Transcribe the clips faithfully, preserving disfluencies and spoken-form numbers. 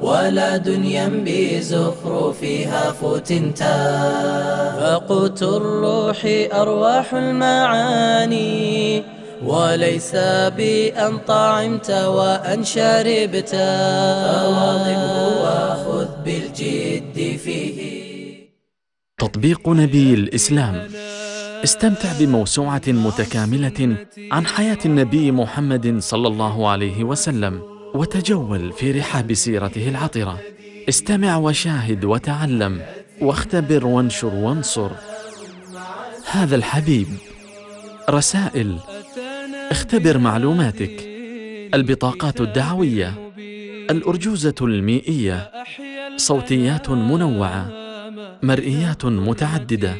ولا دنيا بزخرفها فتنتا. فقوت الروح أرواح المعاني، وليس بأن طعمت وأن شربت. فواظبه وخذ بالجد فيه. تطبيق نبي الإسلام. استمتع بموسوعة متكاملة عن حياة النبي محمد صلى الله عليه وسلم، وتجول في رحاب سيرته العطرة. استمع وشاهد وتعلم واختبر وانشر وانصر. هذا الحبيب. رسائل. اختبر معلوماتك. البطاقات الدعوية. الأرجوزة المائية. صوتيات منوعة. مرئيات متعددة.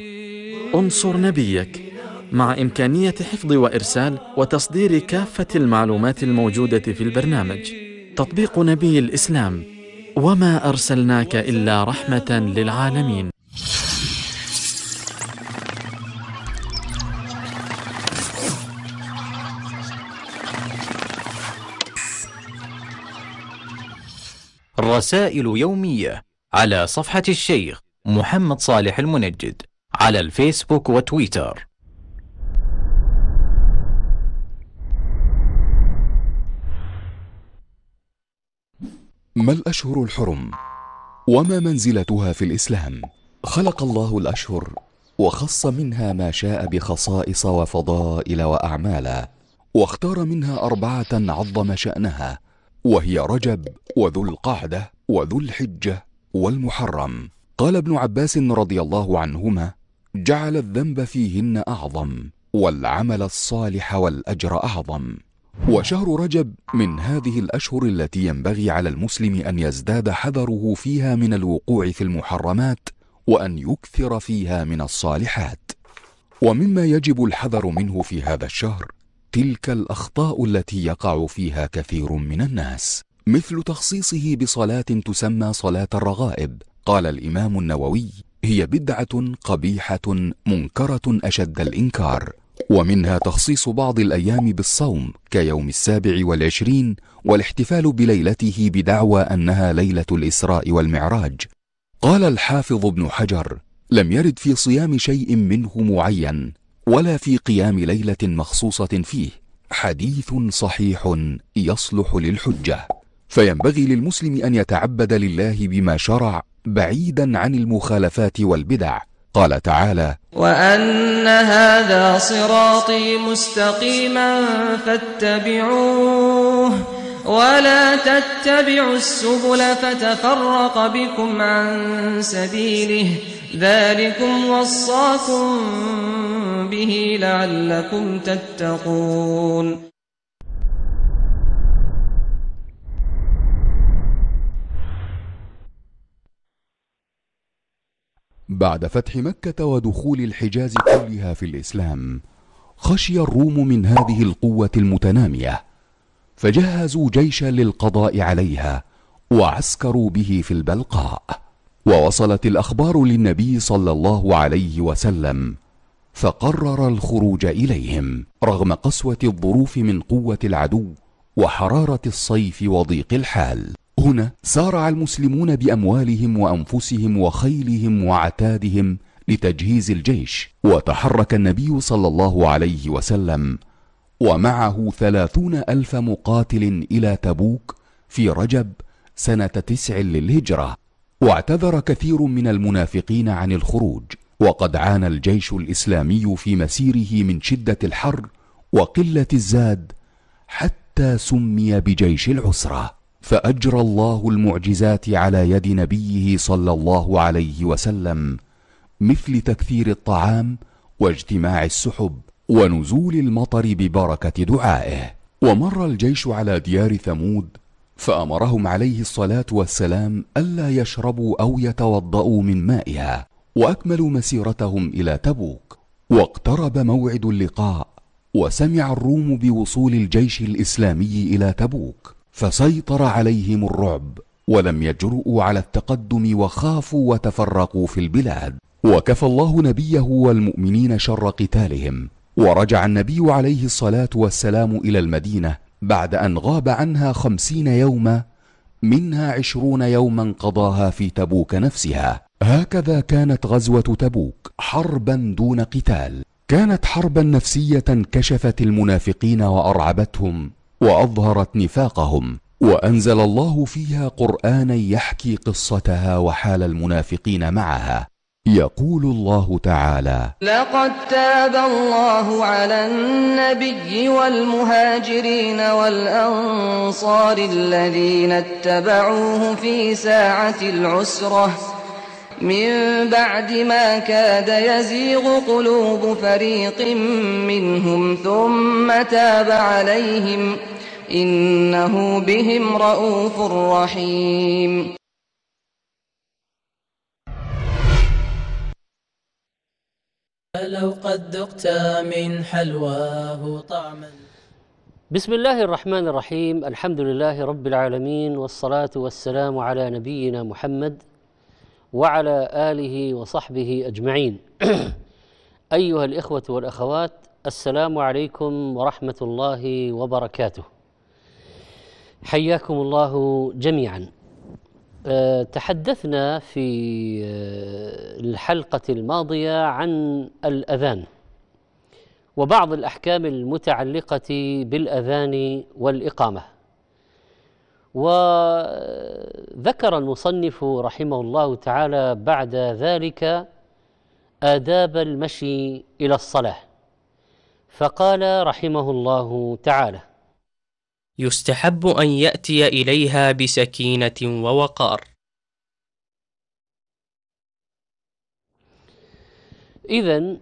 انصر نبيك، مع إمكانية حفظ وإرسال وتصدير كافة المعلومات الموجودة في البرنامج. تطبيق نبي الإسلام، وما أرسلناك إلا رحمة للعالمين. رسائل يومية على صفحة الشيخ محمد صالح المنجد على الفيسبوك وتويتر. ما الأشهر الحرم؟ وما منزلتها في الإسلام؟ خلق الله الأشهر وخص منها ما شاء بخصائص وفضائل وأعمال، واختار منها أربعة عظم شأنها، وهي رجب وذو القعدة وذو الحجة والمحرم. قال ابن عباس رضي الله عنهما: جعل الذنب فيهن أعظم، والعمل الصالح والأجر أعظم. وشهر رجب من هذه الأشهر التي ينبغي على المسلم أن يزداد حذره فيها من الوقوع في المحرمات، وأن يكثر فيها من الصالحات. ومما يجب الحذر منه في هذا الشهر تلك الأخطاء التي يقع فيها كثير من الناس، مثل تخصيصه بصلاة تسمى صلاة الرغائب. قال الإمام النووي: هي بدعة قبيحة منكرة أشد الإنكار. ومنها تخصيص بعض الأيام بالصوم كيوم السابع والعشرين، والاحتفال بليلته بدعوى أنها ليلة الإسراء والمعراج. قال الحافظ ابن حجر: لم يرد في صيام شيء منه معين، ولا في قيام ليلة مخصوصة فيه حديث صحيح يصلح للحجة. فينبغي للمسلم أن يتعبد لله بما شرع، بعيدا عن المخالفات والبدع. قال تعالى: وأن هذا صراطي مستقيما فاتبعوه ولا تتبعوا السبل فتفرق بكم عن سبيله ذلكم وصاكم به لعلكم تتقون. بعد فتح مكة ودخول الحجاز كلها في الإسلام، خشي الروم من هذه القوة المتنامية، فجهزوا جيشا للقضاء عليها، وعسكروا به في البلقاء. ووصلت الأخبار للنبي صلى الله عليه وسلم، فقرر الخروج إليهم رغم قسوة الظروف من قوة العدو وحرارة الصيف وضيق الحال. هنا سارع المسلمون بأموالهم وأنفسهم وخيلهم وعتادهم لتجهيز الجيش. وتحرك النبي صلى الله عليه وسلم ومعه ثلاثون ألف مقاتل إلى تبوك في رجب سنة تسع للهجرة. واعتذر كثير من المنافقين عن الخروج، وقد عانى الجيش الإسلامي في مسيره من شدة الحر وقلة الزاد، حتى سمي بجيش العسرة. فأجرى الله المعجزات على يد نبيه صلى الله عليه وسلم، مثل تكثير الطعام واجتماع السحب ونزول المطر ببركة دعائه. ومر الجيش على ديار ثمود، فأمرهم عليه الصلاة والسلام ألا يشربوا أو يتوضأوا من مائها، وأكملوا مسيرتهم إلى تبوك. واقترب موعد اللقاء، وسمع الروم بوصول الجيش الإسلامي إلى تبوك، فسيطر عليهم الرعب، ولم يجرؤوا على التقدم، وخافوا وتفرقوا في البلاد. وكفى الله نبيه والمؤمنين شر قتالهم. ورجع النبي عليه الصلاة والسلام إلى المدينة بعد أن غاب عنها خمسين يوما منها عشرون يوما قضاها في تبوك نفسها. هكذا كانت غزوة تبوك حربا دون قتال، كانت حربا نفسية كشفت المنافقين وأرعبتهم وأظهرت نفاقهم، وأنزل الله فيها قرآنا يحكي قصتها وحال المنافقين معها. يقول الله تعالى: لقد تاب الله على النبي والمهاجرين والأنصار الذين اتبعوه في ساعة العسرة من بعد ما كاد يزيغ قلوب فريق منهم ثم تاب عليهم إنه بهم رؤوف رحيم. لو قد ذقت من حلواه طعما. بسم الله الرحمن الرحيم، الحمد لله رب العالمين، والصلاة والسلام على نبينا محمد وعلى آله وصحبه أجمعين. أيها الإخوة والأخوات، السلام عليكم ورحمة الله وبركاته، حياكم الله جميعا. تحدثنا في الحلقة الماضية عن الأذان وبعض الأحكام المتعلقة بالأذان والإقامة، وذكر المصنف رحمه الله تعالى بعد ذلك آداب المشي إلى الصلاة، فقال رحمه الله تعالى: يستحب أن يأتي إليها بسكينة ووقار. إذن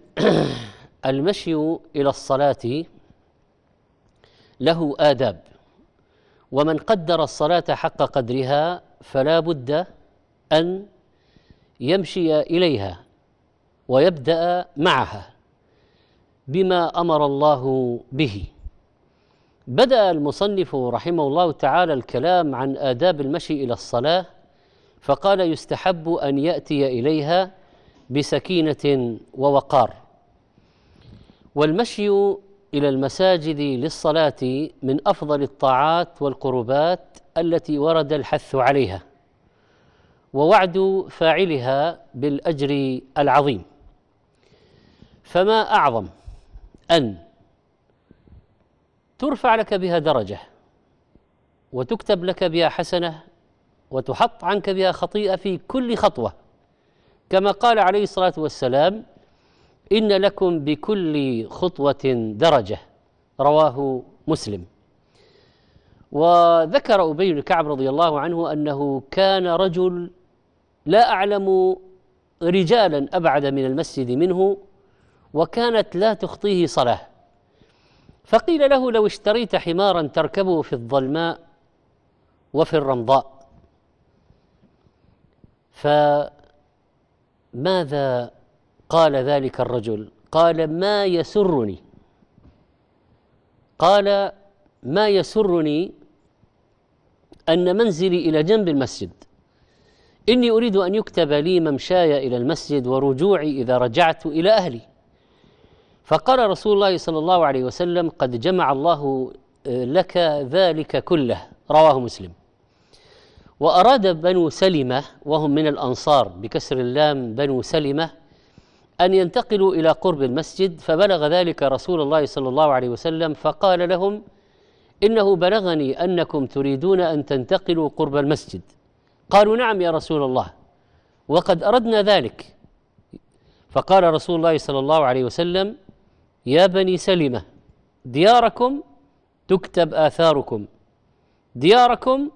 المشي إلى الصلاة له آداب، ومن قدر الصلاة حق قدرها فلا بد أن يمشي إليها ويبدأ معها بما أمر الله به. بدأ المصنف رحمه الله تعالى الكلام عن آداب المشي إلى الصلاة فقال: يستحب أن يأتي إليها بسكينة ووقار. والمشي إلى المساجد للصلاة من أفضل الطاعات والقربات التي ورد الحث عليها ووعد فاعلها بالأجر العظيم، فما أعظم أن ترفع لك بها درجة وتكتب لك بها حسنة وتحط عنك بها خطيئة في كل خطوة، كما قال عليه الصلاة والسلام: إن لكم بكل خطوة درجة، رواه مسلم. وذكر أبي بن كعب رضي الله عنه أنه كان رجل لا أعلم رجالا أبعد من المسجد منه، وكانت لا تخطيه صلاة، فقيل له: لو اشتريت حمارا تركبه في الظلماء وفي الرمضاء فماذا قال ذلك الرجل؟ قال: ما يسرني قال ما يسرني أن منزلي إلى جنب المسجد، إني أريد أن يكتب لي ممشاي إلى المسجد ورجوعي إذا رجعت إلى أهلي. فقال رسول الله صلى الله عليه وسلم: قد جمع الله لك ذلك كله، رواه مسلم. وأراد بنو سلمة، وهم من الأنصار بكسر اللام بنو سلمة، أن ينتقلوا إلى قرب المسجد، فبلغ ذلك رسول الله صلى الله عليه وسلم فقال لهم: إنه بلغني أنكم تريدون أن تنتقلوا قرب المسجد. قالوا: نعم يا رسول الله، وقد أردنا ذلك. فقال رسول الله صلى الله عليه وسلم: يا بني سلمة، دياركم تكتب آثاركم، دياركم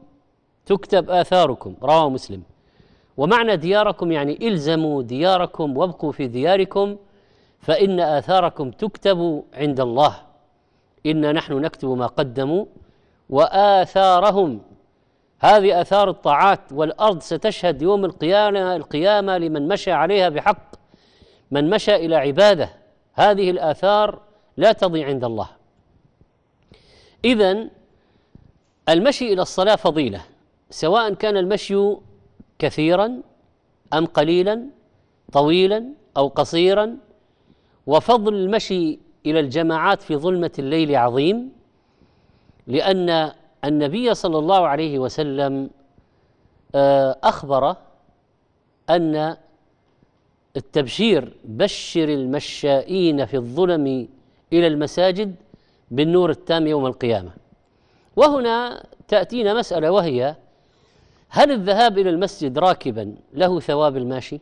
تكتب آثاركم، رواه مسلم. ومعنى دياركم يعني إلزموا دياركم وابقوا في دياركم، فإن آثاركم تكتب عند الله، إنا نحن نكتب ما قدموا وآثارهم. هذه آثار الطاعات، والأرض ستشهد يوم القيامة القيامة لمن مشى عليها بحق، من مشى إلى عبادة، هذه الآثار لا تضيع عند الله. إذن المشي إلى الصلاة فضيلة، سواء كان المشي كثيرا أم قليلا، طويلا أو قصيرا. وفضل المشي إلى الجماعات في ظلمة الليل عظيم، لأن النبي صلى الله عليه وسلم أخبر أن التبشير بشر المشائين في الظلم إلى المساجد بالنور التام يوم القيامة. وهنا تأتينا مسألة، وهي هل الذهاب إلى المسجد راكبا له ثواب الماشي؟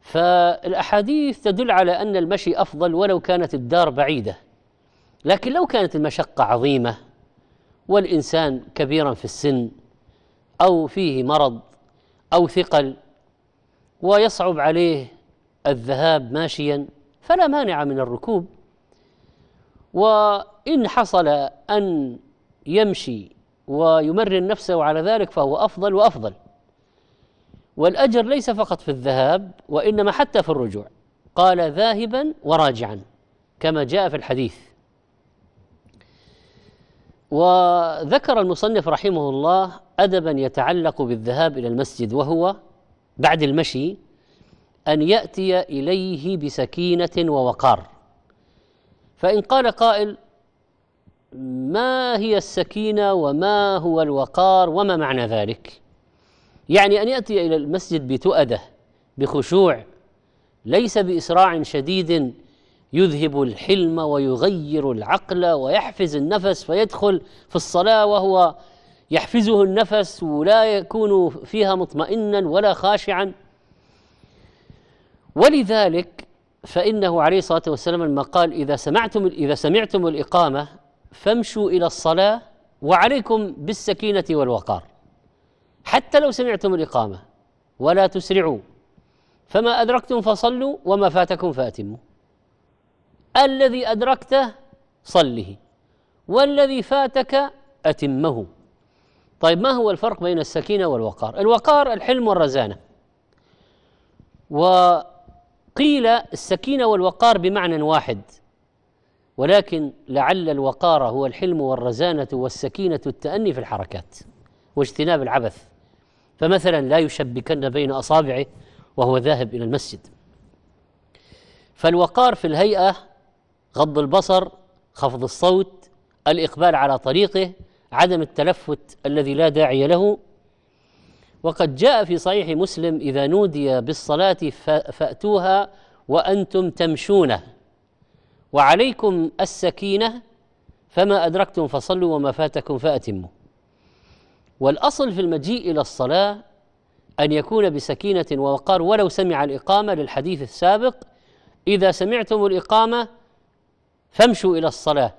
فالأحاديث تدل على أن المشي أفضل ولو كانت الدار بعيدة، لكن لو كانت المشقة عظيمة والإنسان كبيرا في السن أو فيه مرض أو ثقل ويصعب عليه الذهاب ماشيا فلا مانع من الركوب، وإن حصل أن يمشي ويمرن نفسه على ذلك فهو أفضل وأفضل. والأجر ليس فقط في الذهاب وإنما حتى في الرجوع، قال ذاهبا وراجعا كما جاء في الحديث. وذكر المصنف رحمه الله أدبا يتعلق بالذهاب إلى المسجد، وهو بعد المشي أن يأتي إليه بسكينة ووقار. فإن قال قائل ما هي السكينة وما هو الوقار وما معنى ذلك؟ يعني أن يأتي إلى المسجد بتؤدة بخشوع، ليس بإسراع شديد يذهب الحلم ويغير العقل ويحفز النفس، فيدخل في الصلاة وهو يحفزه النفس ولا يكون فيها مطمئنا ولا خاشعا. ولذلك فإنه عليه الصلاة والسلام لما قال إذا سمعتم إذا سمعتم الإقامة فامشوا إلى الصلاة وعليكم بالسكينة والوقار، حتى لو سمعتم الإقامة ولا تسرعوا، فما أدركتم فصلوا وما فاتكم فأتموا، الذي أدركته صله والذي فاتك أتمه. طيب ما هو الفرق بين السكينة والوقار؟ الوقار الحلم والرزانة، وقيل السكينة والوقار بمعنى واحد، ولكن لعل الوقار هو الحلم والرزانة والسكينة التأني في الحركات واجتناب العبث، فمثلا لا يشبكن بين أصابعه وهو ذاهب إلى المسجد. فالوقار في الهيئة غض البصر، خفض الصوت، الإقبال على طريقه، عدم التلفت الذي لا داعي له. وقد جاء في صحيح مسلم إذا نودي بالصلاة فأتوها وأنتم تمشون وعليكم السكينة فما أدركتم فصلوا وما فاتكم فأتموا. والأصل في المجيء إلى الصلاة أن يكون بسكينة ووقار ولو سمع الإقامة، للحديث السابق إذا سمعتم الإقامة فامشوا إلى الصلاة،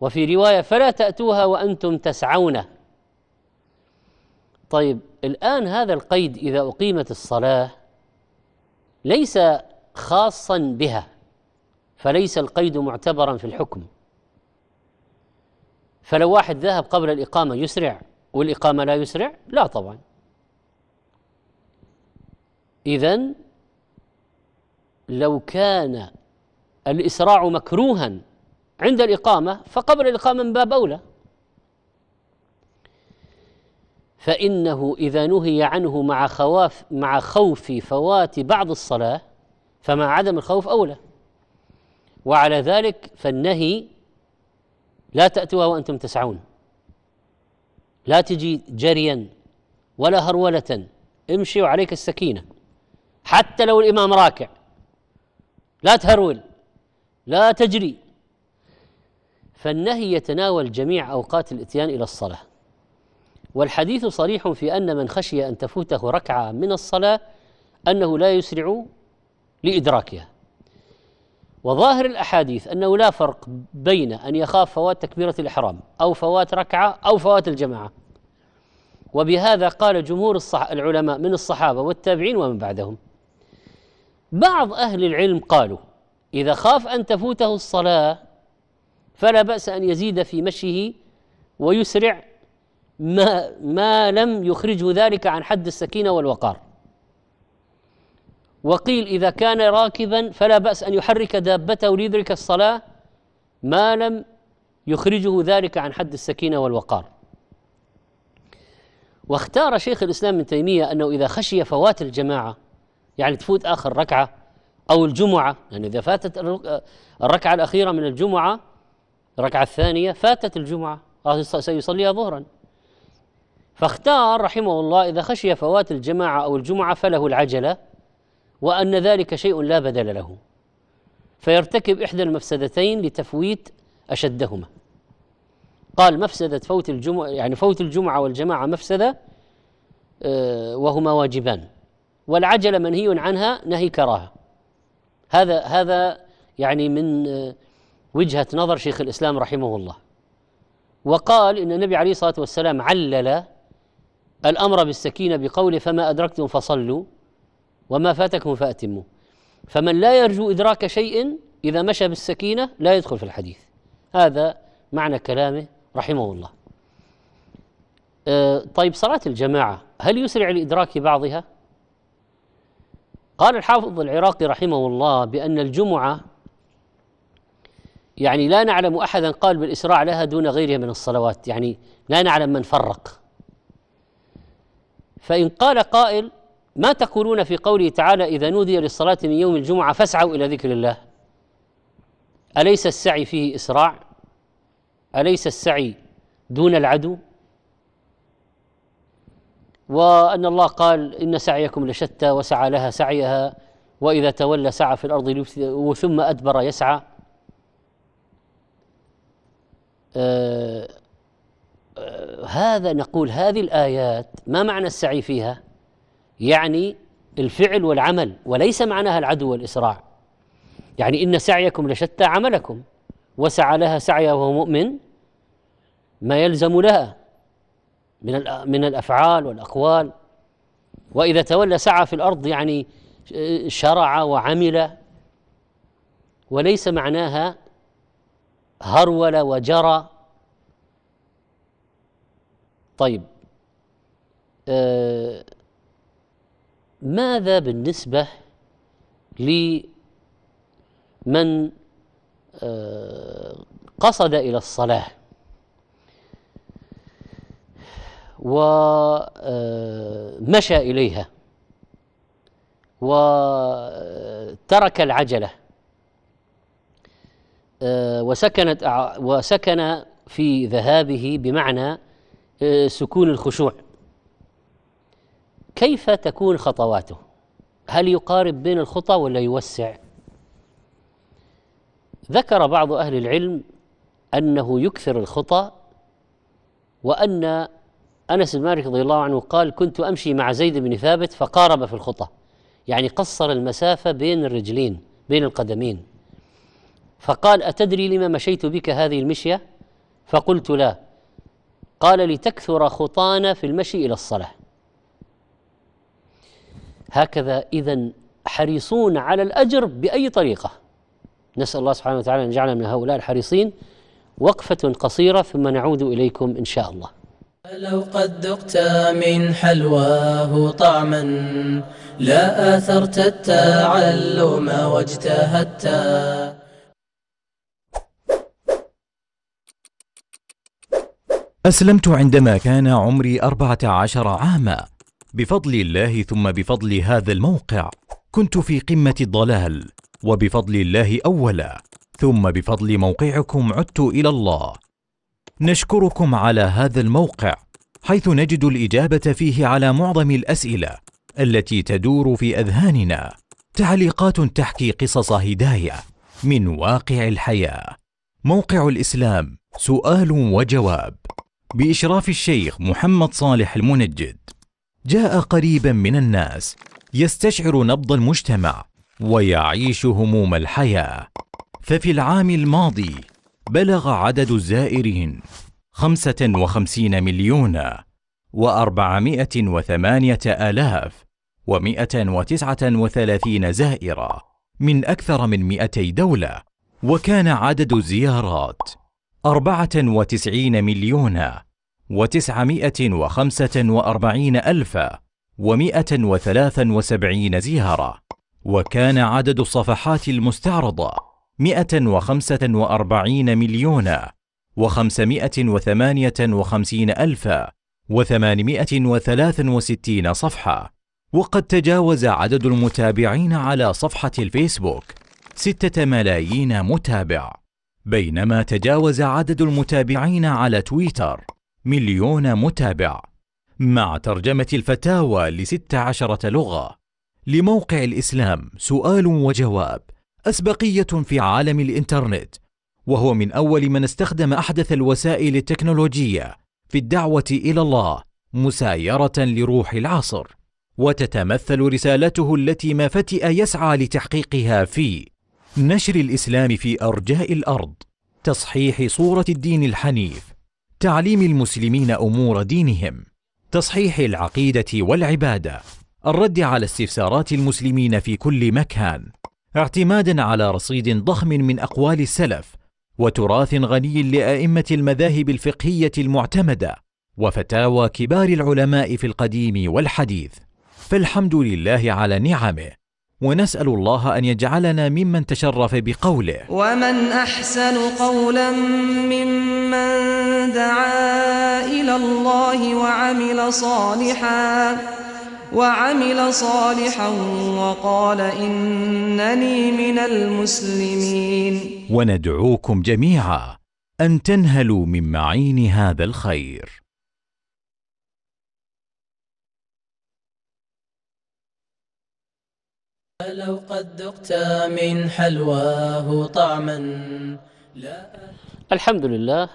وفي رواية فلا تأتوها وأنتم تسعون. طيب الآن هذا القيد إذا أقيمت الصلاة ليس خاصا بها، فليس القيد معتبرا في الحكم. فلو واحد ذهب قبل الإقامة يسرع والإقامة لا يسرع، لا طبعا. إذن لو كان الإسراع مكروها عند الإقامة فقبل الإقامة من باب أولى، فإنه إذا نهي عنه مع خواف مع خوف فوات بعض الصلاة فمع عدم الخوف أولى. وعلى ذلك فالنهي لا تأتوها وأنتم تسعون، لا تجي جريا ولا هرولة، امشي وعليك السكينة، حتى لو الإمام راكع لا تهرول لا تجري. فالنهي يتناول جميع أوقات الإتيان إلى الصلاة. والحديث صريح في أن من خشي أن تفوته ركعة من الصلاة أنه لا يسرع لإدراكها. وظاهر الأحاديث أنه لا فرق بين أن يخاف فوات تكبيرة الإحرام أو فوات ركعة أو فوات الجماعة، وبهذا قال جمهور العلماء من الصحابة والتابعين ومن بعدهم. بعض أهل العلم قالوا إذا خاف أن تفوته الصلاة فلا بأس أن يزيد في مشيه ويسرع ما, ما لم يخرجه ذلك عن حد السكينة والوقار. وقيل إذا كان راكبا فلا بأس أن يحرك دابته ليدرك الصلاة ما لم يخرجه ذلك عن حد السكينة والوقار. واختار شيخ الإسلام ابن تيمية أنه إذا خشي فوات الجماعة، يعني تفوت آخر ركعة أو الجمعة، يعني إذا فاتت الركعة الأخيرة من الجمعة، الركعة الثانية فاتت الجمعة سيصليها ظهرا، فاختار رحمه الله إذا خشي فوات الجماعة أو الجمعة فله العجلة، وأن ذلك شيء لا بدل له، فيرتكب إحدى المفسدتين لتفويت أشدهما. قال مفسدة فوت الجمعة، يعني فوت الجمعة والجماعة مفسدة وهما واجبان، والعجلة منهي عنها نهي كراهة. هذا هذا يعني من وجهة نظر شيخ الإسلام رحمه الله. وقال إن النبي عليه الصلاة والسلام علل الأمر بالسكينة بقوله فما أدركتم فصلوا وما فاتكم فأتموا، فمن لا يرجو إدراك شيء إذا مشى بالسكينة لا يدخل في الحديث. هذا معنى كلامه رحمه الله. أه طيب، صلاة الجماعة هل يسرع لإدراك بعضها؟ قال الحافظ العراقي رحمه الله بأن الجمعة يعني لا نعلم أحدا قال بالإسراع لها دون غيرها من الصلوات، يعني لا نعلم من فرق. فإن قال قائل ما تقولون في قوله تعالى إذا نودي للصلاة من يوم الجمعة فاسعوا إلى ذكر الله، أليس السعي فيه إسراع؟ أليس السعي دون العدو؟ وأن الله قال إن سعيكم لشتى وسعى لها سعيها وإذا تولى سعى في الأرض ثم أدبر يسعى. آه آه هذا نقول هذه الآيات ما معنى السعي فيها؟ يعني الفعل والعمل، وليس معناها العدو والإسراع. يعني إن سعيكم لشتى عملكم، وسعى لها سعيها وهو مؤمن ما يلزم لها من من الأفعال والأقوال، وإذا تولى سعى في الأرض يعني شرع وعمل، وليس معناها هرول وجرى. طيب، آه ماذا بالنسبة لمن آه قصد إلى الصلاة ومشى إليها وترك العجلة وسكنت وسكن في ذهابه، بمعنى سكون الخشوع، كيف تكون خطواته؟ هل يقارب بين الخطى ولا يوسع؟ ذكر بعض أهل العلم أنه يكثر الخطى، وأن أنس بن مالك رضي الله عنه قال كنت أمشي مع زيد بن ثابت فقارب في الخطى، يعني قصر المسافة بين الرجلين بين القدمين، فقال أتدري لما مشيت بك هذه المشية؟ فقلت لا. قال لتكثر خطانا في المشي إلى الصلاة. هكذا إذن حريصون على الأجر بأي طريقة. نسأل الله سبحانه وتعالى أن يجعلنا من هؤلاء الحريصين. وقفة قصيرة ثم نعود إليكم إن شاء الله. لو قد ذقت من حلواه طعما لا آثرت التعلم واجتهدت. أسلمت عندما كان عمري أربعة عشر عاما بفضل الله ثم بفضل هذا الموقع. كنت في قمة الضلال وبفضل الله أولا ثم بفضل موقعكم عدت إلى الله. نشكركم على هذا الموقع حيث نجد الإجابة فيه على معظم الأسئلة التي تدور في أذهاننا، تعليقات تحكي قصص هداية من واقع الحياة. موقع الإسلام سؤال وجواب بإشراف الشيخ محمد صالح المنجد جاء قريبا من الناس، يستشعر نبض المجتمع ويعيش هموم الحياة. ففي العام الماضي بلغ عدد الزائرين خمسة وخمسين مليون وأربعمائة وثمانية آلاف ومائة وتسعة وثلاثين زائرة من أكثر من مئتي دولة، وكان عدد الزيارات أربعة وتسعين مليون وتسعمائة وخمسة وأربعين ألف ومائة وثلاثة وسبعين زيارة، وكان عدد الصفحات المستعرضة مئة وخمسة وأربعين مليون وخمسمائة وثمانية وخمسين ألف وثمانمائة وثلاثا وستين صفحة. وقد تجاوز عدد المتابعين على صفحة الفيسبوك ستة ملايين متابع، بينما تجاوز عدد المتابعين على تويتر مليون متابع. مع ترجمة الفتاوى لست عشرة لغة لموقع الإسلام سؤال وجواب، أسبقية في عالم الإنترنت، وهو من أول من استخدم أحدث الوسائل التكنولوجية في الدعوة إلى الله مسايرة لروح العصر. وتتمثل رسالته التي ما فتئ يسعى لتحقيقها في نشر الإسلام في أرجاء الأرض، تصحيح صورة الدين الحنيف، تعليم المسلمين أمور دينهم، تصحيح العقيدة والعبادة، الرد على استفسارات المسلمين في كل مكان، اعتمادا على رصيد ضخم من أقوال السلف وتراث غني لأئمة المذاهب الفقهية المعتمدة وفتاوى كبار العلماء في القديم والحديث. فالحمد لله على نعمه، ونسأل الله أن يجعلنا ممن تشرف بقوله. ومن أحسن قولا ممن دعا إلى الله وعمل صالحا وعمل صالحا وقال إنني من المسلمين. وندعوكم جميعا أن تنهلوا من معين هذا الخير. لو قد ذقت من حلواه طعما لا. الحمد لله.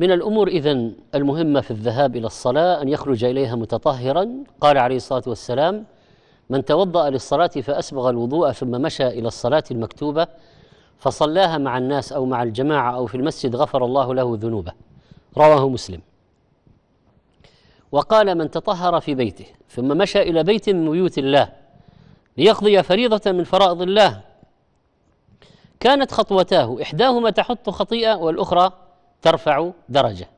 من الأمور إذن المهمة في الذهاب إلى الصلاة أن يخرج إليها متطهرا. قال عليه الصلاة والسلام: من توضأ للصلاة فأسبغ الوضوء ثم مشى إلى الصلاة المكتوبة فصلاها مع الناس أو مع الجماعة أو في المسجد غفر الله له ذنوبه. رواه مسلم. وقال: من تطهر في بيته ثم مشى إلى بيت من بيوت الله ليقضي فريضة من فرائض الله كانت خطوتاه إحداهما تحط خطيئة والأخرى ترفع درجة.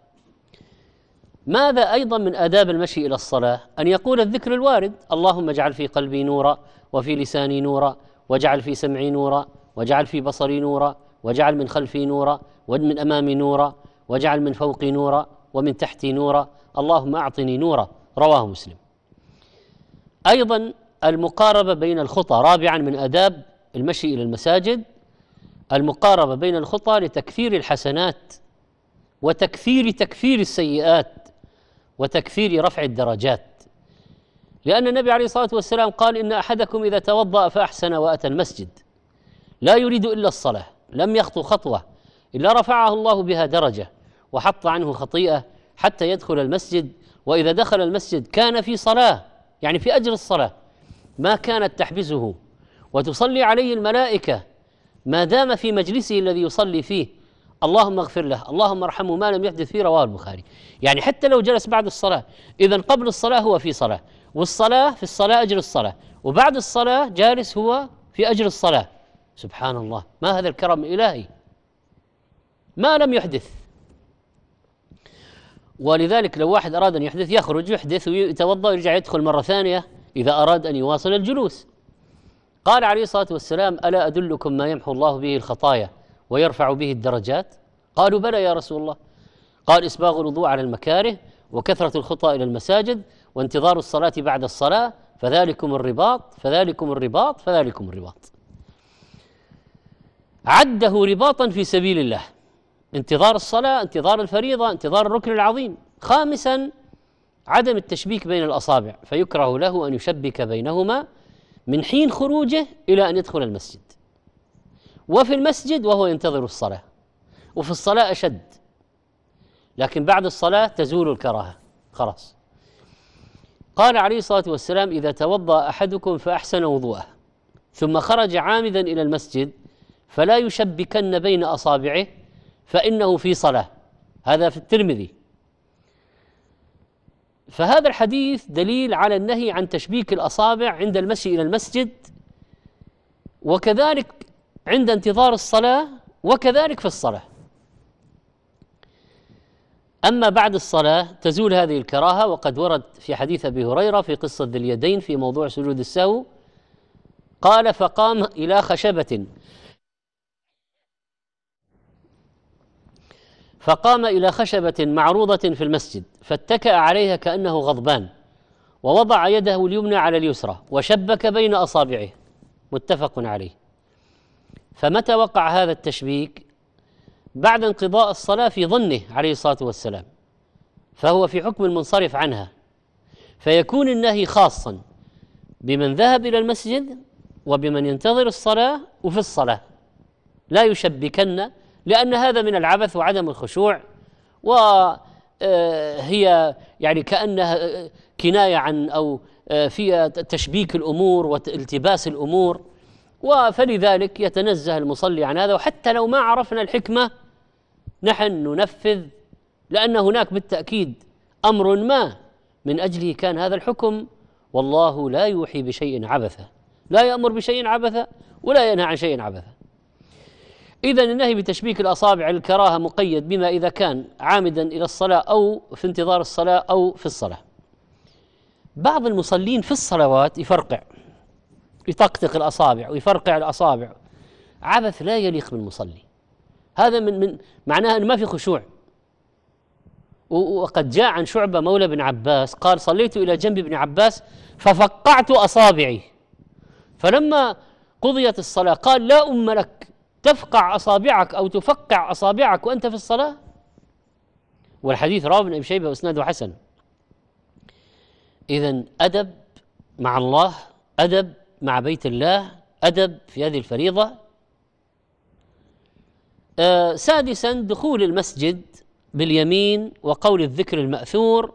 ماذا أيضا من آداب المشي إلى الصلاة؟ أن يقول الذكر الوارد: اللهم اجعل في قلبي نورا وفي لساني نورا واجعل في سمعي نورا واجعل في بصري نورا واجعل من خلفي نورا ومن أمامي نورا واجعل من فوقي نورا ومن تحتي نورا اللهم أعطني نورا. رواه مسلم. أيضا المقاربة بين الخطى. رابعا من آداب المشي إلى المساجد المقاربة بين الخطى لتكثير الحسنات وتكثير تكفير السيئات وتكثير رفع الدرجات، لأن النبي عليه الصلاة والسلام قال: إن أحدكم إذا توضأ فأحسن وأتى المسجد لا يريد إلا الصلاة لم يخطو خطوة إلا رفعه الله بها درجة وحط عنه خطيئة حتى يدخل المسجد، وإذا دخل المسجد كان في صلاة يعني في أجر الصلاة ما كانت تحبسه وتصلي عليه الملائكة ما دام في مجلسه الذي يصلي فيه. اللهم اغفر له اللهم ارحمه ما لم يحدث فيه. رواه البخاري. يعني حتى لو جلس بعد الصلاة، إذن قبل الصلاة هو في صلاة، والصلاة في الصلاة أجر الصلاة، وبعد الصلاة جالس هو في أجر الصلاة. سبحان الله، ما هذا الكرم الإلهي ما لم يحدث. ولذلك لو واحد أراد أن يحدث يخرج يحدث ويتوضأ ويرجع يدخل مرة ثانية إذا أراد أن يواصل الجلوس. قال عليه الصلاة والسلام: ألا أدلكم ما يمحو الله به الخطايا ويرفع به الدرجات؟ قالوا: بلى يا رسول الله. قال: إسباغ الوضوء على المكاره وكثرة الخطأ إلى المساجد وانتظار الصلاة بعد الصلاة فذلكم الرباط فذلكم الرباط فذلكم الرباط. عده رباطا في سبيل الله: انتظار الصلاة، انتظار الفريضة، انتظار الركن العظيم. خامسا عدم التشبيك بين الأصابع، فيكره له أن يشبك بينهما من حين خروجه إلى أن يدخل المسجد، وفي المسجد وهو ينتظر الصلاة، وفي الصلاة أشد، لكن بعد الصلاة تزول الكراهة خلاص. قال عليه الصلاة والسلام: إذا توضأ أحدكم فأحسن وضوءه ثم خرج عامدا إلى المسجد فلا يشبكن بين أصابعه فإنه في صلاة. هذا في الترمذي. فهذا الحديث دليل على النهي عن تشبيك الأصابع عند المشي إلى المسجد، وكذلك عند انتظار الصلاة، وكذلك في الصلاة. أما بعد الصلاة تزول هذه الكراهة، وقد ورد في حديث أبي هريرة في قصة ذو اليدين في موضوع سجود السهو قال: فقام إلى خشبة فقام إلى خشبة معروضة في المسجد فاتكأ عليها كأنه غضبان ووضع يده اليمنى على اليسرى وشبك بين أصابعه. متفق عليه. فمتى وقع هذا التشبيك؟ بعد انقضاء الصلاة في ظنه عليه الصلاة والسلام، فهو في حكم المنصرف عنها فيكون النهي خاصا بمن ذهب إلى المسجد وبمن ينتظر الصلاة وفي الصلاة، لا يشبكن، لأن هذا من العبث وعدم الخشوع، وهي يعني كأنها كناية عن أو فيها تشبيك الأمور والتباس الأمور، وفلذلك يتنزه المصلي عن هذا. وحتى لو ما عرفنا الحكمة نحن ننفذ، لأن هناك بالتأكيد أمر ما من أجله كان هذا الحكم. والله لا يوحي بشيء عبثا، لا يأمر بشيء عبثا ولا ينهى عن شيء عبثا. إذن النهي بتشبيك الأصابع الكراهة مقيد بما إذا كان عامدا إلى الصلاة أو في انتظار الصلاة أو في الصلاة. بعض المصلين في الصلوات يفرقع، يطقطق الأصابع ويفرقع الأصابع، عبث لا يليق بالمصلي. هذا من من معناها أن ما في خشوع. وقد جاء عن شعبة مولى بن عباس قال: صليت إلى جنب ابن عباس ففقعت أصابعي، فلما قضيت الصلاة قال: لا أم لك تفقع أصابعك أو تفقع أصابعك وأنت في الصلاة. والحديث رواه ابن أبي شيبة وإسناده حسن. إذن أدب مع الله، أدب مع بيت الله، أدب في هذه الفريضة. آه سادسا دخول المسجد باليمين وقول الذكر المأثور،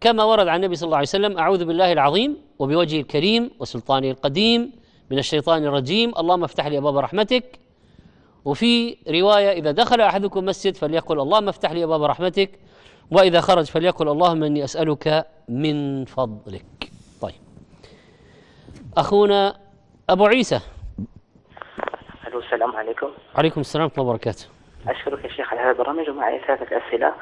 كما ورد عن النبي صلى الله عليه وسلم: أعوذ بالله العظيم وبوجهه الكريم وسلطانه القديم من الشيطان الرجيم، اللهم افتح لي أبواب رحمتك. وفي رواية: إذا دخل أحدكم مسجد فليقل اللهم افتح لي أبواب رحمتك، وإذا خرج فليقل اللهم إني أسألك من فضلك. طيب، أخونا أبو عيسى. ألو، السلام عليكم. عليكم السلام ورحمة الله وبركاته. أشكرك يا شيخ على هذا البرنامج، ومعي ثلاثة أسئلة.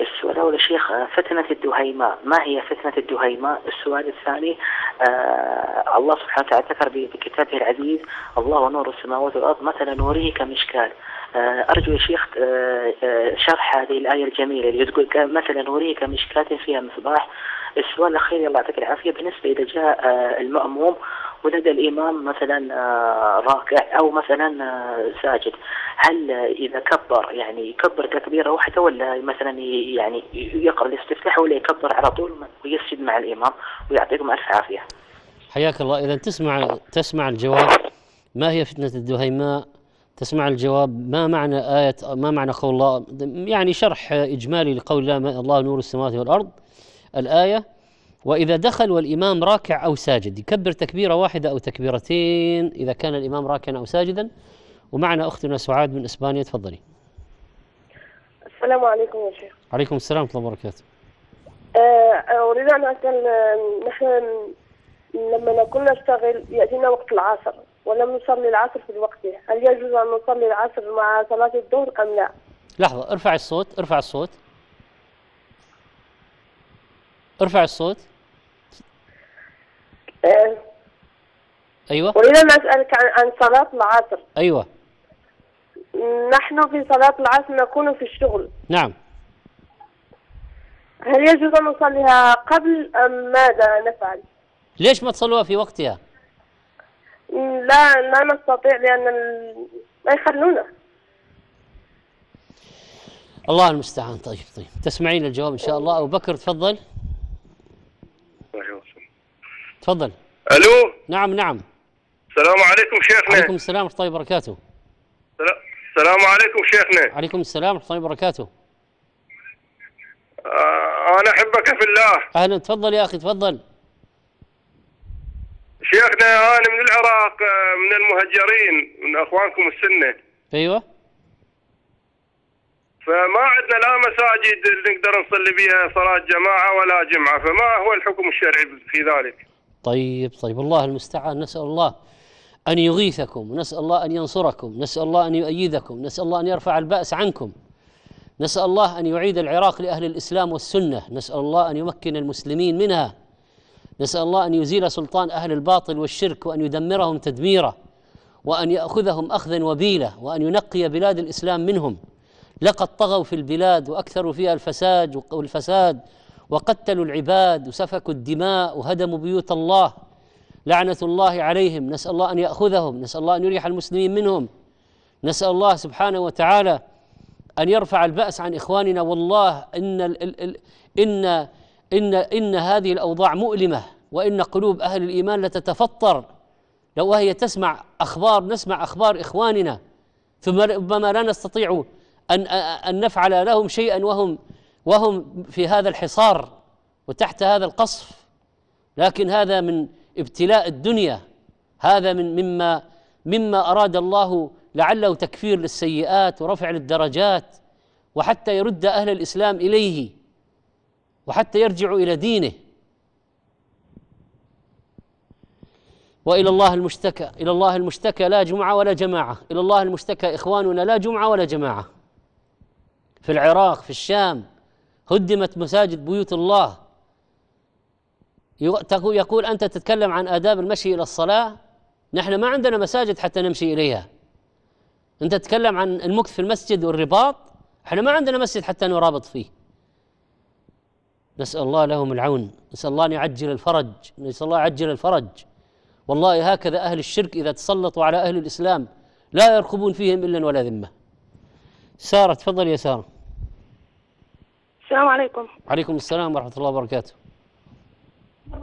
السؤال الأول شيخ: فتنة الدهيمة، ما هي فتنة الدهيمة؟ السؤال الثاني: آه الله سبحانه وتعالى ذكر بكتابه العزيز: الله نور السماوات والأرض مثل نوره كمشكال. آه أرجو يا شيخ آه آه شرح هذه الآية الجميلة اللي تقول مثل نوره كمشكاة فيها مصباح. السؤال الأخير، الله يعطيك العافية، بالنسبة إذا جاء آه المأموم ولدى الإمام مثلا آه راكع أو مثلا آه ساجد، هل إذا كبر يعني يكبر تكبيرة واحدة، ولا مثلا يعني يقرأ الاستفتاح، ولا يكبر على طول ويسجد مع الإمام؟ ويعطيكم ألف عافية. حياك الله. إذا تسمع تسمع الجواب ما هي فتنة الدهيماء، تسمع الجواب ما معنى آية، ما معنى قول الله، يعني شرح إجمالي لقول الله: الله نور السماوات والأرض الآية. وإذا دخل والإمام راكع أو ساجد، يكبر تكبيرة واحدة أو تكبيرتين إذا كان الإمام راكعا أو ساجدا. ومعنا أختنا سعاد من إسبانيا، تفضلي. السلام عليكم يا شيخ. عليكم السلام ورحمة الله وبركاته. أريد أن أسأل: نحن لما نكون نشتغل يأتينا وقت العصر ولم نصلي العصر في وقته، هل يجوز أن نصلي العصر مع صلاة الظهر أم لا؟ لحظة، ارفع الصوت، ارفع الصوت. ارفع الصوت. أه ايوه. اريد ان اسالك عن صلاه العصر. ايوه. نحن في صلاه العصر نكون في الشغل. نعم. هل يجوز ان نصليها قبل ام ماذا نفعل؟ ليش ما تصلوها في وقتها؟ لا لا نستطيع، لان ما يخلونا. الله المستعان. طيب طيب، تسمعين الجواب ان شاء الله. ابو بكر تفضل. تفضل. الو. نعم نعم. السلام عليكم شيخنا. عليكم السلام ورحمه الله وبركاته. السلام عليكم شيخنا. عليكم السلام ورحمه الله وبركاته. آه انا احبك في الله. اهلا، تفضل يا اخي تفضل. شيخنا انا من العراق، من المهجرين، من اخوانكم السنه. ايوه. فما عندنا لا مساجد اللي نقدر نصلي بها صلاة جماعة ولا جمعة، فما هو الحكم الشرعي في ذلك؟ طيب طيب، الله المستعان. نسأل الله أن يغيثكم، ونسأل الله أن ينصركم، نسأل الله أن يؤيدكم، نسأل الله أن يرفع البأس عنكم، نسأل الله أن يعيد العراق لأهل الإسلام والسنة، نسأل الله أن يمكن المسلمين منها، نسأل الله أن يزيل سلطان أهل الباطل والشرك، وأن يدمرهم تدميرا، وأن يأخذهم أخذا وبيلا، وأن ينقي بلاد الإسلام منهم. لقد طغوا في البلاد وأكثروا فيها الفساد والفساد، وقتلوا العباد وسفكوا الدماء وهدموا بيوت الله، لعنة الله عليهم. نسأل الله أن يأخذهم، نسأل الله أن يريح المسلمين منهم، نسأل الله سبحانه وتعالى أن يرفع البأس عن إخواننا. والله إن, ال ال ال إن إن, إن هذه الأوضاع مؤلمة، وإن قلوب أهل الإيمان لتتفطر لو هي تسمع أخبار، نسمع أخبار إخواننا، ثم ربما لا نستطيع أن, أن نفعل لهم شيئا وهم, وهم في هذا الحصار وتحت هذا القصف. لكن هذا من ابتلاء الدنيا، هذا من مما, مما أراد الله لعله تكفير للسيئات ورفع للدرجات، وحتى يرد أهل الإسلام إليه، وحتى يرجعوا إلى دينه. وإلى الله المشتكى، إلى الله المشتكى لا جمعة ولا جماعة، إلى الله المشتكى إخواننا لا جمعة ولا جماعة. في العراق، في الشام، هدمت مساجد بيوت الله. يقول أنت تتكلم عن آداب المشي إلى الصلاة، نحن ما عندنا مساجد حتى نمشي إليها. أنت تتكلم عن المكث في المسجد والرباط، احنا ما عندنا مسجد حتى نرابط فيه. نسأل الله لهم العون، نسأل الله أن يعجل الفرج، نسأل الله يعجل الفرج. والله هكذا أهل الشرك إذا تسلطوا على أهل الإسلام لا يرقبون فيهم إلا ولا ذمة. سارة تفضل يا سارة. السلام عليكم. عليكم السلام ورحمة الله وبركاته.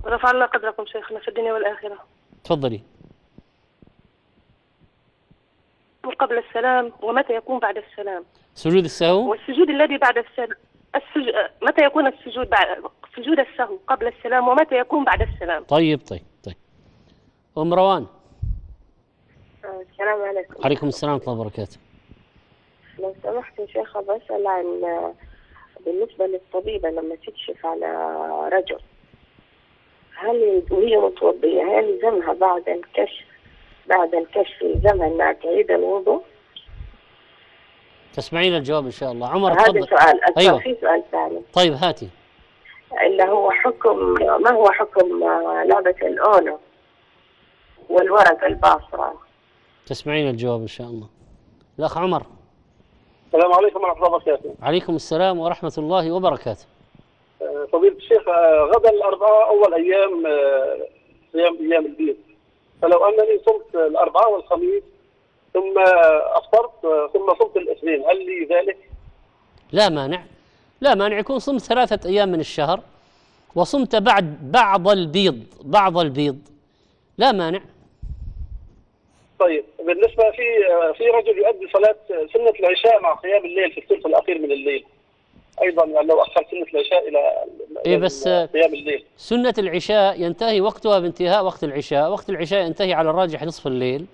رفع الله قدركم شيخنا في الدنيا والآخرة. تفضلي. قبل السلام ومتى يكون بعد السلام؟ سجود السهو والسجود الذي بعد السلام. السج... متى يكون السجود بعد سجود السهو قبل السلام ومتى يكون بعد السلام؟ طيب طيب طيب. أم روان. السلام عليكم. عليكم السلام ورحمة الله وبركاته. لو سمحت يا شيخة بسأل عن بالنسبة للطبيبة لما تكشف على رجل هل وهي متوضية هل يلزمها بعد الكشف بعد الكشف يلزمها أنها تعيد الوضوء؟ تسمعين الجواب إن شاء الله. عمر تفضل. هذا سؤال. أيوة. في سؤال ثاني. طيب هاتي. اللي هو حكم ما هو حكم لعبة الأونو والورق الباصرة؟ تسمعين الجواب إن شاء الله. الأخ عمر. السلام عليكم ورحمة الله وبركاته. عليكم السلام ورحمة الله وبركاته. فضيلة الشيخ غدا الأربعاء أول أيام صيام أيام البيض، فلو أنني صمت الأربعاء والخميس ثم أفطرت ثم صمت الاثنين هل لي ذلك؟ لا مانع، لا مانع يكون صمت ثلاثة أيام من الشهر وصمت بعد بعض البيض، بعض البيض لا مانع. طيب بالنسبة في في رجل يؤدي صلاة سنة العشاء مع قيام الليل في الثلث الأخير من الليل، أيضا لو أخر سنة العشاء إلى إيه بس قيام الليل. سنة العشاء ينتهي وقتها بانتهاء وقت العشاء، وقت العشاء ينتهي على الراجح نصف الليل،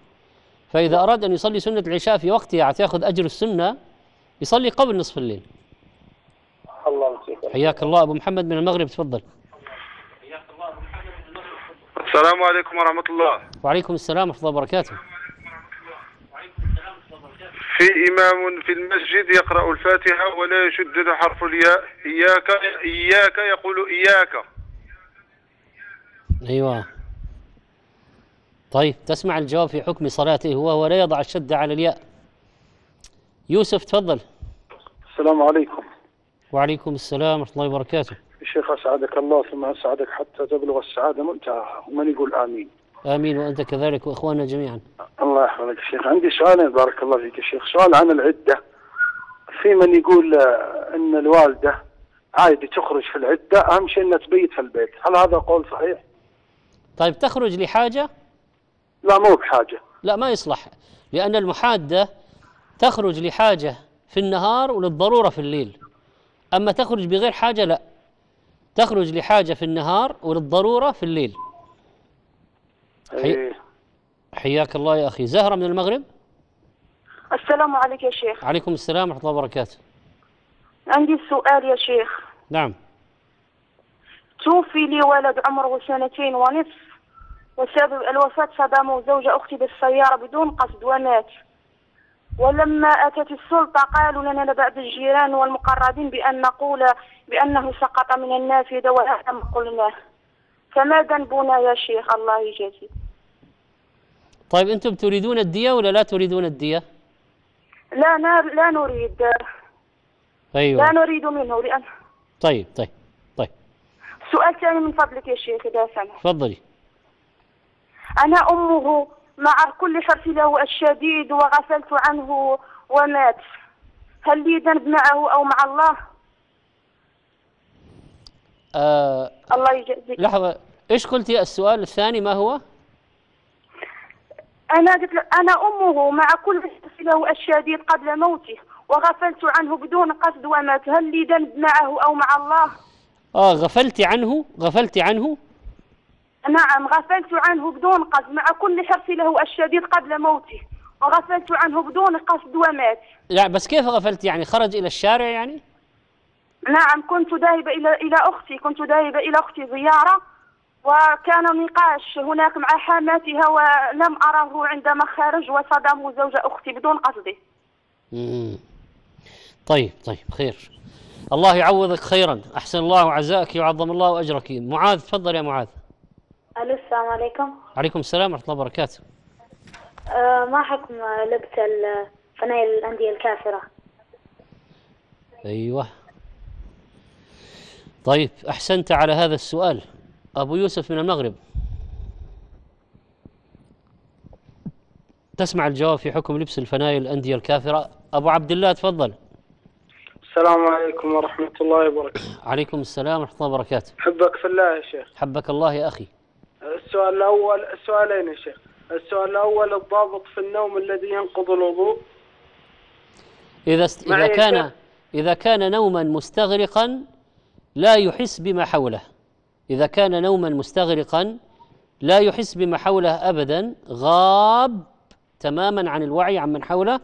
فإذا أراد أن يصلي سنة العشاء في وقتها حتى يأخذ أجر السنة يصلي قبل نصف الليل. الله يسلمك. حياك الله أبو محمد من المغرب تفضل. حياك الله أبو محمد من المغرب تفضل. السلام عليكم ورحمة الله. وعليكم السلام ورحمة الله وبركاته. في إمام في المسجد يقرأ الفاتحة ولا يشدد حرف الياء، إياك إياك يقول إياك. أيوه. طيب تسمع الجواب في حكم صلاته وهو لا يضع الشدة على الياء. يوسف تفضل. السلام عليكم. وعليكم السلام ورحمة الله وبركاته. الشيخ أسعدك الله ثم أسعدك حتى تبلغ السعادة منتهاها، ومن يقول آمين. آمين وأنت كذلك وإخواننا جميعا. الله يحفظك الشيخ، عندي سؤالين بارك الله فيك الشيخ، سؤال عن العدة. في من يقول أن الوالدة عادي تخرج في العدة، أهم شيء أنها تبيت في البيت، هل هذا قول صحيح؟ طيب تخرج لحاجة؟ لا مو بحاجة. لا ما يصلح، لأن المحادة تخرج لحاجة في النهار وللضرورة في الليل، أما تخرج بغير حاجة لا، تخرج لحاجة في النهار وللضرورة في الليل. حي... حياك الله يا أخي. زهرة من المغرب. السلام عليك يا شيخ. عليكم السلام ورحمة الله وبركاته. عندي سؤال يا شيخ. نعم. توفي لي ولد عمره سنتين ونصف وسبب الوفاة صدمه زوج أختي بالسيارة بدون قصد ومات، ولما أتت السلطة قالوا لنا بعض الجيران والمقربين بأن نقول بأنه سقط من النافذة وهذا ما قلناه، فما ذنبنا يا شيخ الله يجازيك. طيب أنتم تريدون الدية ولا لا تريدون الدية؟ لا لا نريد. أيوة. لا نريد منه لأن. طيب طيب طيب. سؤال ثاني من فضلك يا شيخ إذا سمحت. تفضلي. أنا أمه مع كل حرص له الشديد وغفلت عنه ومات، هل لي ذنب معه أو مع الله؟ آه الله يجزيك. لحظة، ايش قلتي السؤال الثاني ما هو؟ أنا قلت له أنا أمه مع كل له الشديد قبل موته وغفلت عنه بدون قصد ومات، هل لي ذنب معه أو مع الله؟ آه غفلتي عنه، غفلتي عنه؟ نعم غفلت عنه بدون قصد مع كل حرصي له الشديد قبل موته وغفلت عنه بدون قصد ومات. لا بس كيف غفلت؟ يعني خرج إلى الشارع يعني؟ نعم كنت ذاهبة إلى إلى أختي، كنت ذاهبة إلى أختي زيارة وكان نقاش هناك مع حماتها ولم أره عندما خرج وصدمه زوج أختي بدون قصدي. امم طيب طيب خير، الله يعوضك خيرا، أحسن الله عزاءك وعظم الله أجرك. معاذ تفضل يا معاذ. ألو السلام عليكم. عليكم السلام ورحمة الله وبركاته. أه ما حكم لبس فنايل الأندية الكافرة؟ أيوه طيب أحسنت على هذا السؤال. أبو يوسف من المغرب، تسمع الجواب في حكم لبس الفنايل الأندية الكافرة. أبو عبد الله تفضل. السلام عليكم ورحمة الله وبركاته. عليكم السلام ورحمة الله وبركاته. حبك في الله يا شيخ. حبك الله يا أخي. السؤال الأول، السؤالين يا شيخ. السؤال الأول، الضابط في النوم الذي ينقض الوضوء إذا است... إذا كان إذا كان نوما مستغرقا لا يحس بما حوله، إذا كان نوما مستغرقا لا يحس بما حوله أبدا، غاب تماما عن الوعي عمن حوله،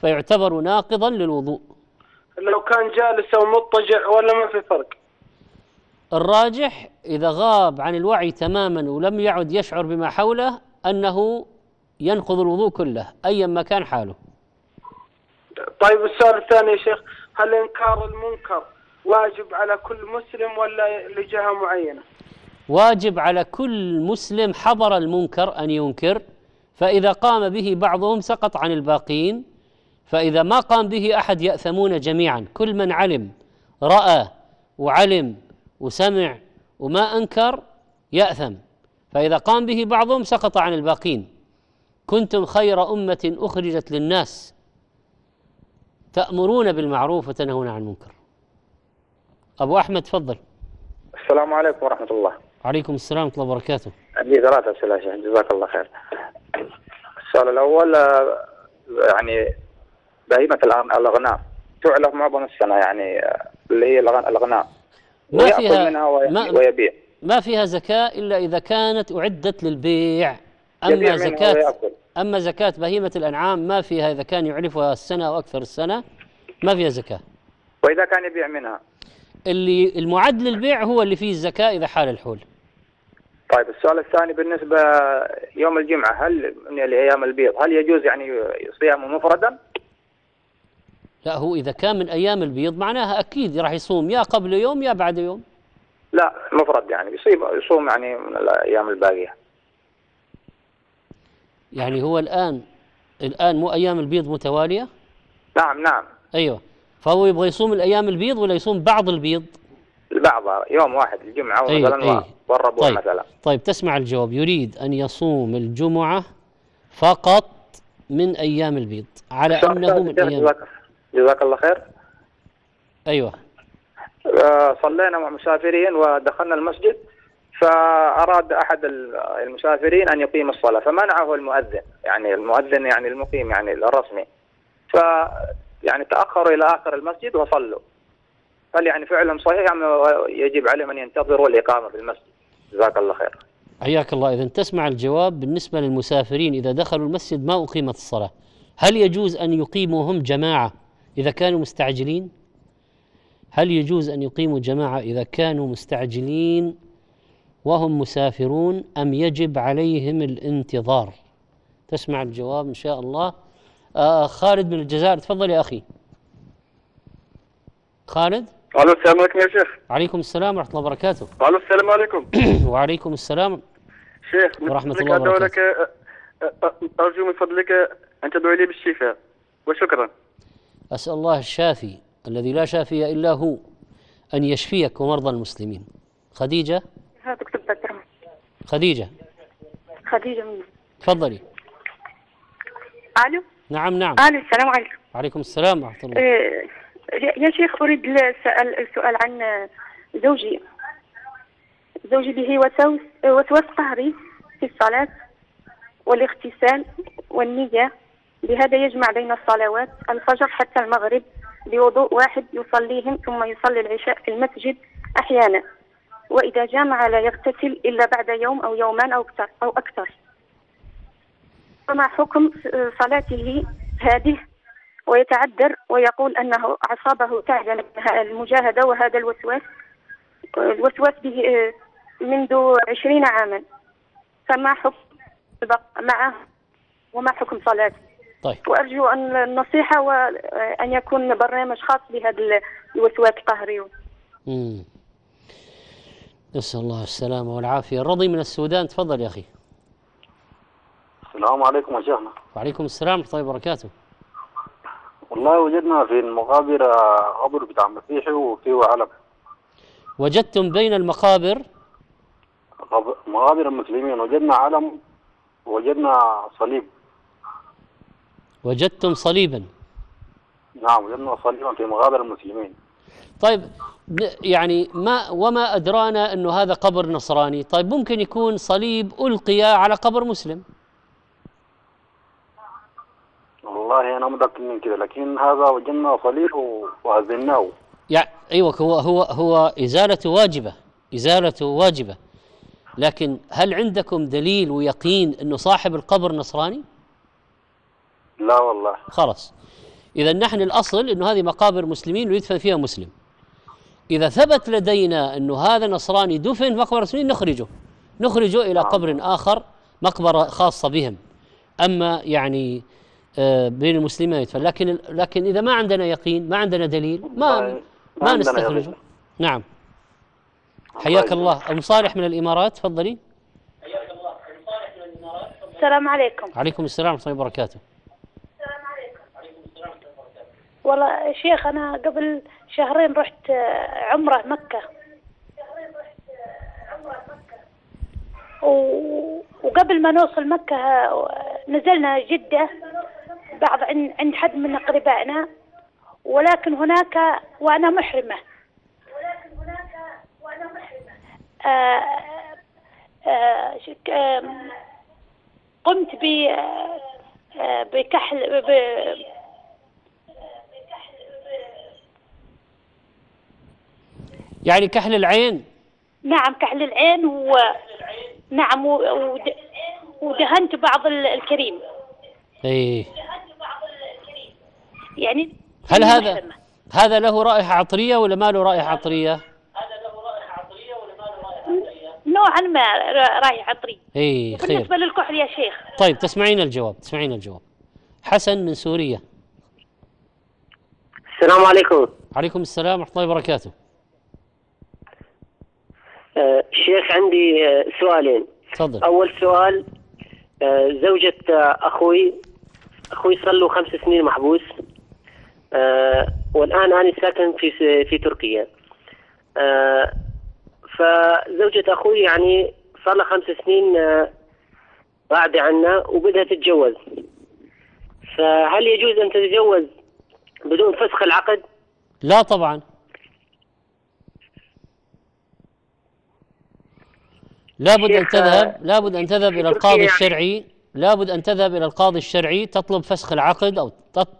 فيعتبر ناقضا للوضوء. لو كان جالس أو مضطجع ولا ما في فرق؟ الراجح إذا غاب عن الوعي تماما ولم يعد يشعر بما حوله أنه ينقض الوضوء كله أيما كان حاله. طيب السؤال الثاني يا شيخ، هل إنكار المنكر واجب على كل مسلم ولا لجهة معينة؟ واجب على كل مسلم حضر المنكر أن ينكر، فإذا قام به بعضهم سقط عن الباقين، فإذا ما قام به أحد يأثمون جميعا. كل من علم، رأى وعلم وسمع وما أنكر يأثم، فإذا قام به بعضهم سقط عن الباقين. كنتم خير أمة أخرجت للناس تأمرون بالمعروف وتنهون عن المنكر. أبو أحمد تفضل. السلام عليكم ورحمة الله. عليكم السلام ورحمة الله وبركاته. عندي ثلاثة أسئلة يا شيخ جزاك الله خير. السؤال الأول، يعني بهيمة الأغنام تعلف معظم السنة، يعني اللي هي الأغنام ما فيها منها ويبيع، ما فيها زكاة إلا إذا كانت أعدت للبيع. أما زكاة أما زكاة بهيمة الأنعام ما فيها إذا كان يعلفها السنة أو أكثر السنة، ما فيها زكاة. وإذا كان يبيع منها اللي المعد للبيع هو اللي فيه الزكاة إذا حال الحول. طيب السؤال الثاني، بالنسبة يوم الجمعة هل من أيام البيض هل يجوز يعني صيامه مفردا؟ لا، هو إذا كان من أيام البيض معناها أكيد راح يصوم يا قبل يوم يا بعد يوم. لا مفرد يعني يصيب يصوم يعني من الأيام الباقية. يعني هو الآن الآن مو أيام البيض متوالية؟ نعم نعم أيوه، فهو يبغى يصوم الأيام البيض ولا يصوم بعض البيض؟ البعض يوم واحد الجمعة مثلا. أيوة والربوع. أيوة. مثلا طيب تسمع الجواب، يريد أن يصوم الجمعة فقط من أيام البيض على أنه من أيام. جزاك الله خير. أيوة آه صلينا مع مسافرين ودخلنا المسجد، فأراد أحد المسافرين أن يقيم الصلاة فمنعه المؤذن، يعني المؤذن يعني المقيم يعني الرسمي، ف يعني تأخروا إلى آخر المسجد وصلوا. قال يعني فعلهم صحيح، يجب عليهم أن ينتظروا الإقامة في المسجد. جزاك الله خير. حياك الله. إذا تسمع الجواب بالنسبة للمسافرين إذا دخلوا المسجد ما أقيمت الصلاة، هل يجوز أن يقيموهم جماعة إذا كانوا مستعجلين؟ هل يجوز أن يقيموا جماعة إذا كانوا مستعجلين وهم مسافرون أم يجب عليهم الانتظار؟ تسمع الجواب إن شاء الله. آه خالد من الجزائر تفضل يا أخي. خالد. ألو السلام عليكم يا شيخ. عليكم السلام ورحمة الله وبركاته. ألو السلام عليكم. وعليكم السلام شيخ ورحمة الله وبركاته. أرجو من فضلك أن تدعو لي بالشفاء وشكرا. أسأل الله الشافي الذي لا شافي إلا هو أن يشفيك ومرضى المسلمين. خديجة. خديجة. خديجة مني. تفضلي. ألو. نعم نعم. ألو السلام عليكم. وعليكم السلام ورحمة الله. يا شيخ أريد أسأل سؤال عن زوجي. زوجته وسوس قهري في الصلاة والاغتسال والنية، بهذا يجمع بين الصلوات الفجر حتى المغرب بوضوء واحد يصليهم، ثم يصلي العشاء في المسجد أحيانا، وإذا جامع لا يغتسل إلا بعد يوم أو يومان أو أكثر أو أكثر. فما حكم صلاته هذه؟ ويتعذر ويقول أنه أعصابه تعلم المجاهدة وهذا الوسواس الوسواس به منذ عشرين عاما. فما حكم معه وما حكم صلاته؟ طيب. وأرجو أن النصيحة وأن يكون برنامج خاص بهذا الوسواس القهري. امم نسأل الله السلامة والعافية. الرضي من السودان، تفضل يا أخي. السلام عليكم يا شيخنا. وعليكم السلام ورحمة الله وبركاته. والله وجدنا في المقابر قبر بتاع مسيحي وفيه علم. وجدتم بين المقابر؟ مقابر المسلمين وجدنا علم ووجدنا صليب. وجدتم صليبا؟ نعم وجدنا صليبا في مقابر المسلمين. طيب يعني ما وما أدرانا أنه هذا قبر نصراني، طيب ممكن يكون صليب ألقي على قبر مسلم؟ والله أنا مدرك من كده، لكن هذا وجدنا صليب وأزلناه. يعني أيوة هو هو هو إزالته واجبة، إزالته واجبة، لكن هل عندكم دليل ويقين أنه صاحب القبر نصراني؟ لا والله. خلاص إذا نحن الأصل أنه هذه مقابر مسلمين ويدفن فيها مسلم. إذا ثبت لدينا أنه هذا نصراني دفن في مقبرة مسلمين نخرجه نخرجه إلى قبر آخر، مقبرة خاصة بهم، أما يعني بين المسلمين يدفن. لكن لكن إذا ما عندنا يقين ما عندنا دليل ما ما نستخرجه. نعم. حياك الله. أم صالح من الإمارات، تفضلي. حياك الله. أم صالح من الإمارات. السلام عليكم. وعليكم السلام ورحمة الله وبركاته. السلام عليكم. وعليكم السلام ورحمة الله وبركاته. والله شيخ أنا قبل شهرين رحت عمرة مكة. شهرين رحت عمرة مكة. وقبل ما نوصل مكة نزلنا جدة بعض عند حد من أقربائنا، ولكن هناك وأنا محرمة آآ آآ آآ قمت ب بكحل ب يعني كحل العين. نعم كحل العين و نعم ود... ودهنت بعض الكريم. اي يعني هل هذا محرمة. هذا له رائحة عطرية ولا ما له رائحة عطرية؟ نوعا ما رايح عطري. اي خير. بالنسبه للكحل يا شيخ. طيب تسمعين الجواب، تسمعين الجواب. حسن من سوريا. السلام عليكم. وعليكم السلام ورحمه الله وبركاته. أه شيخ عندي سؤالين. تفضل. اول سؤال، أه زوجة اخوي اخوي صار له خمس سنين محبوس، أه والان انا ساكن في في تركيا. أه فزوجة أخوي يعني صار لها خمس سنين بعدة عنا وبدها تتجوز، فهل يجوز أن تتجوز بدون فسخ العقد؟ لا طبعا لابد أن تذهب لابد أن تذهب إلى القاضي الشرعي، لابد أن تذهب إلى القاضي الشرعي تطلب فسخ العقد أو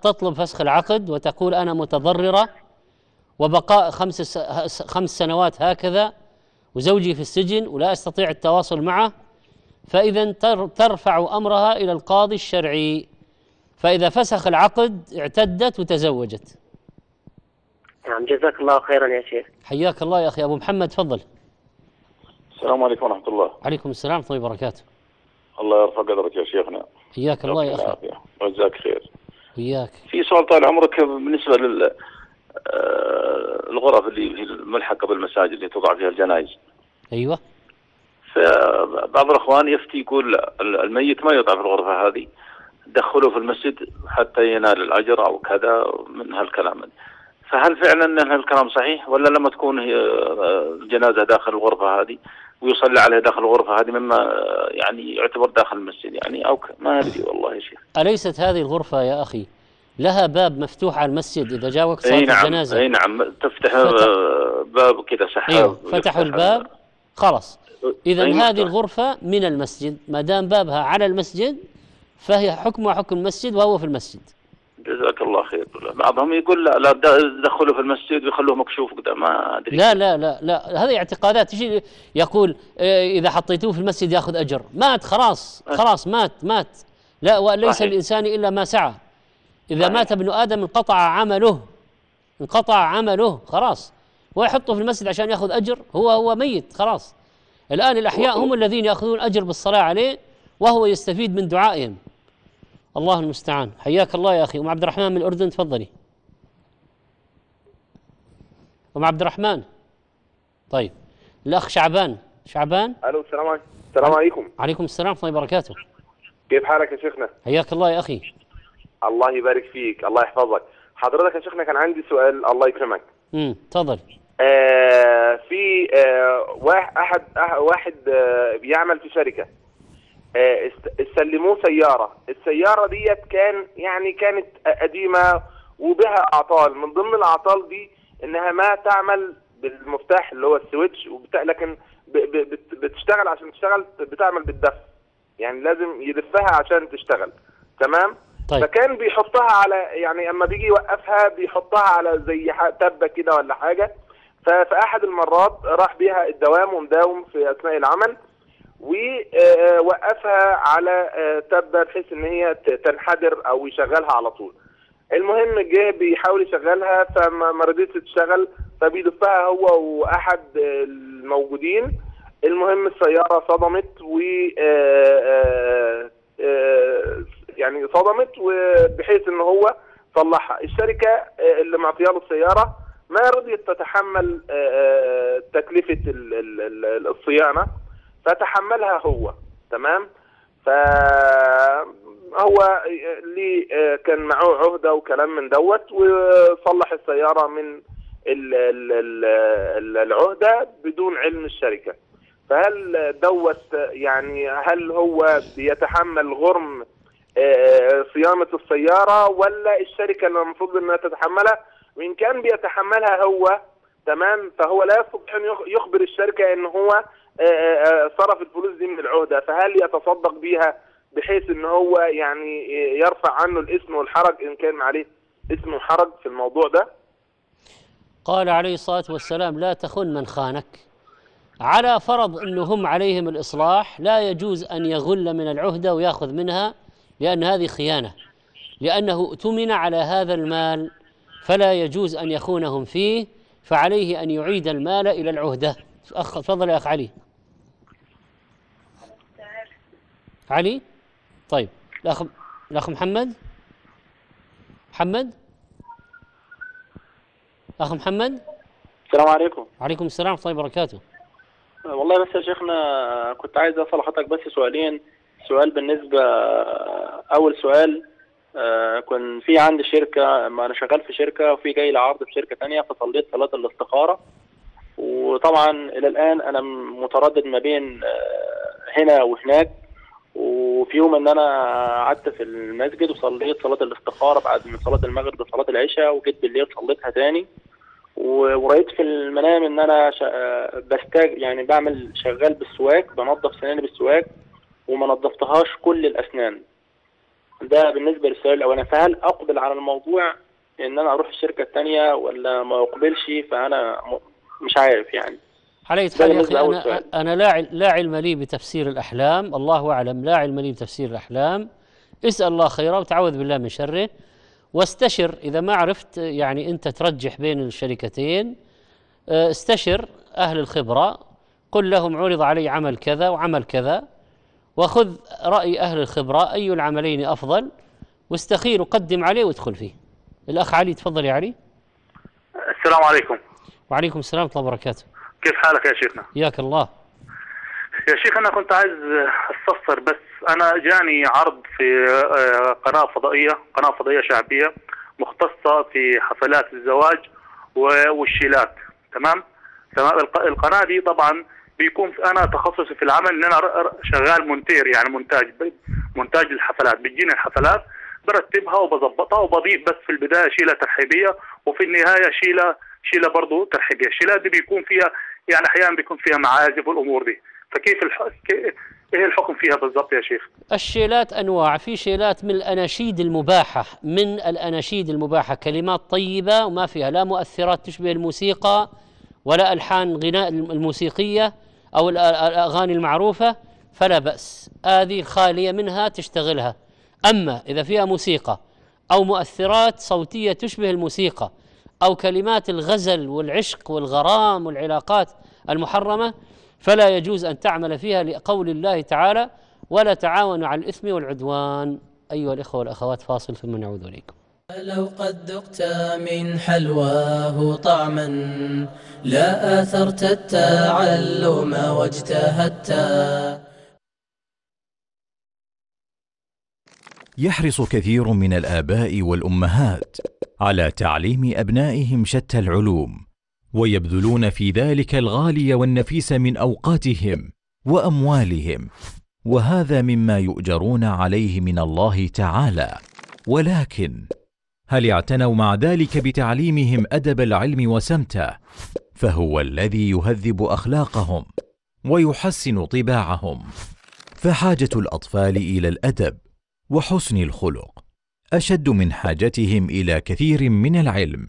تطلب فسخ العقد وتقول أنا متضررة وبقاء خمس خمس سنوات هكذا وزوجي في السجن ولا أستطيع التواصل معه، فإذا ترفع أمرها إلى القاضي الشرعي، فإذا فسخ العقد اعتدت وتزوجت. نعم جزاك الله خيرا يا شيخ. حياك الله يا أخي. أبو محمد تفضل. السلام عليكم ورحمة الله. عليكم السلام ورحمة الله وبركاته. الله يرفع قدرك يا شيخنا. حياك الله يا أخي. وجزاك خير. وياك. في سؤال طال عمرك بالنسبة لل الغرف اللي الملحقه بالمساجد اللي توضع فيها الجنائز. ايوه. فبعض الاخوان يفتي يقول الميت ما يوضع في الغرفه هذه، دخلوه في المسجد حتى ينال الاجر او كذا من هالكلام، فهل فعلا هالكلام صحيح ولا لما تكون الجنازه داخل الغرفه هذه ويصلى عليها داخل الغرفه هذه مما يعني يعتبر داخل المسجد يعني او ما ادري والله يا شيخ. اليست هذه الغرفه يا اخي لها باب مفتوح على المسجد إذا جاء وقت صلاة الجنازة؟ أي نعم، تفتح باب كده سحاب. أيوه فتحوا الباب خلاص. إذا هذه الغرفة من المسجد ما دام بابها على المسجد فهي حكمها حكم المسجد وهو في المسجد. جزاك الله خير. بعضهم يقول لا لا دخلوا في المسجد ويخلوه مكشوف قدام، ما ادري. لا لا لا لا هذه اعتقادات. شيء يقول اذا حطيتوه في المسجد ياخذ اجر، مات خلاص خلاص مات مات. لا وليس للانسان الا ما سعى. اذا صحيح. مات ابن ادم انقطع عمله، انقطع عمله خلاص. ويحطه في المسجد عشان ياخذ اجر، هو هو ميت خلاص. الان الاحياء هم الذين ياخذون اجر بالصلاه عليه وهو يستفيد من دعائهم. الله المستعان. حياك الله يا أخي. أم عبد الرحمن من الأردن تفضلي. أم عبد الرحمن. طيب الأخ شعبان. شعبان ألو. السلام عليكم. السلام عليكم. عليكم السلام ورحمة الله وبركاته. كيف حالك يا شيخنا؟ حياك الله يا أخي. الله يبارك فيك، الله يحفظك. حضرتك يا شيخنا كان عندي سؤال، الله يكرمك. امم تفضل. آه في آه واحد أحد آه واحد آه بيعمل في شركة، استلموه سيارة، السيارة ديت كان يعني كانت قديمة وبها أعطال، من ضمن الأعطال دي إنها ما تعمل بالمفتاح اللي هو السويتش وبتاع، لكن بتشتغل، عشان تشتغل بتعمل بالدف، يعني لازم يلفها عشان تشتغل. تمام؟ طيب. فكان بيحطها على يعني أما بيجي يوقفها بيحطها على زي تبة كده ولا حاجة، ففي أحد المرات راح بيها الدوام ومداوم في أثناء العمل ووقفها على تبه بحيث ان هي تنحدر او يشغلها على طول. المهم جه بيحاول يشغلها فما رضيتش تشتغل، فبيلفها هو واحد الموجودين. المهم السياره صدمت و يعني صدمت وبحيث ان هو صلحها. الشركه اللي معطياله السياره ما رضيت تتحمل تكلفه الصيانه فتحملها هو. تمام؟ فهو اللي كان معه عهده وكلام من دوت، وصلح السياره من العهده بدون علم الشركه. فهل دوت يعني هل هو بيتحمل غرم صيانه السياره ولا الشركه اللي المفروض انها تتحملها؟ وان كان بيتحملها هو تمام فهو لا يستطيع ان يخبر الشركه ان هو صرف الفلوس دي من العهده، فهل يتصدق بيها بحيث ان هو يعني يرفع عنه الاسم والحرج ان كان عليه اسم وحرج في الموضوع ده؟ قال عليه الصلاه والسلام: لا تخن من خانك. على فرض انهم عليهم الاصلاح لا يجوز ان يغل من العهده وياخذ منها، لان هذه خيانه، لانه اؤتمن على هذا المال فلا يجوز ان يخونهم فيه، فعليه ان يعيد المال الى العهده. اخ تفضل يا اخ علي. علي؟ طيب الاخ الاخ محمد. محمد اخ محمد. السلام عليكم. وعليكم السلام ورحمه الله وبركاته. والله بس يا شيخنا كنت عايز اسال حضرتك بس سؤالين. سؤال بالنسبه، اول سؤال كان في عندي شركه، ما انا شغال في شركه وفي جاي لي عرض في شركه ثانيه، فصليت صلاه الاستخاره، وطبعا الى الان انا متردد ما بين هنا وهناك. وفي يوم ان انا قعدت في المسجد وصليت صلاه الاستخاره بعد من صلاه المغرب وصلاه العشاء، وجيت بالليل صليتها تاني، ورأيت في المنام ان انا بستاج يعني بعمل شغال بالسواك، بنظف سناني بالسواك وما نظفتهاش كل الاسنان. ده بالنسبه للسؤال الاولاني. فهل اقبل على الموضوع ان انا اروح الشركه الثانيه ولا ما اقبلش؟ فانا مش عارف يعني. علي يا أخي أنا, أنا لا لا علم لي بتفسير الأحلام، الله أعلم، لا علم لي بتفسير الأحلام. اسأل الله خيره وتعوذ بالله من شره، واستشر إذا ما عرفت يعني أنت ترجح بين الشركتين. استشر أهل الخبرة، قل لهم عرض علي عمل كذا وعمل كذا، وخذ رأي أهل الخبرة أي العملين أفضل، واستخير وقدم عليه وادخل فيه. الأخ علي تفضل يا علي. السلام عليكم. وعليكم السلام ورحمة الله وبركاته. كيف حالك يا شيخنا؟ حياك الله. يا شيخ أنا كنت عايز أستفسر بس، أنا جاني عرض في قناة فضائية، قناة فضائية شعبية مختصة في حفلات الزواج والشيلات. تمام؟ تمام. القناة دي طبعا بيكون أنا تخصصي في العمل إن أنا شغال مونتير، يعني مونتاج، مونتاج الحفلات. بتجيني الحفلات برتبها وبظبطها وبضيف بس في البداية شيلة ترحيبية وفي النهاية شيلة شيلة برضه ترحيبية. الشيلات دي بيكون فيها يعني احيانا بيكون فيها معازف والامور دي، فكيف الح... ايه الحكم فيها بالضبط يا شيخ؟ الشيلات انواع، في شيلات من الاناشيد المباحه، من الاناشيد المباحه كلمات طيبه وما فيها لا مؤثرات تشبه الموسيقى ولا الحان غناء الموسيقيه او الاغاني المعروفه، فلا باس، هذه خاليه منها تشتغلها. اما اذا فيها موسيقى او مؤثرات صوتيه تشبه الموسيقى او كلمات الغزل والعشق والغرام والعلاقات المحرمه فلا يجوز أن تعمل فيها، لقول الله تعالى: ولا تعاونوا على الإثم والعدوان. أيها الإخوة والأخوات، فاصل ثم نعود إليكم. لو قد ذقت من حلواه طعما لا أثرت التعلم واجتهدت. يحرص كثير من الآباء والأمهات على تعليم أبنائهم شتى العلوم، ويبذلون في ذلك الغالي والنفيس من أوقاتهم وأموالهم، وهذا مما يؤجرون عليه من الله تعالى. ولكن هل اعتنوا مع ذلك بتعليمهم أدب العلم وسمته؟ فهو الذي يهذب أخلاقهم ويحسن طباعهم. فحاجة الأطفال إلى الأدب وحسن الخلق أشد من حاجتهم إلى كثير من العلم،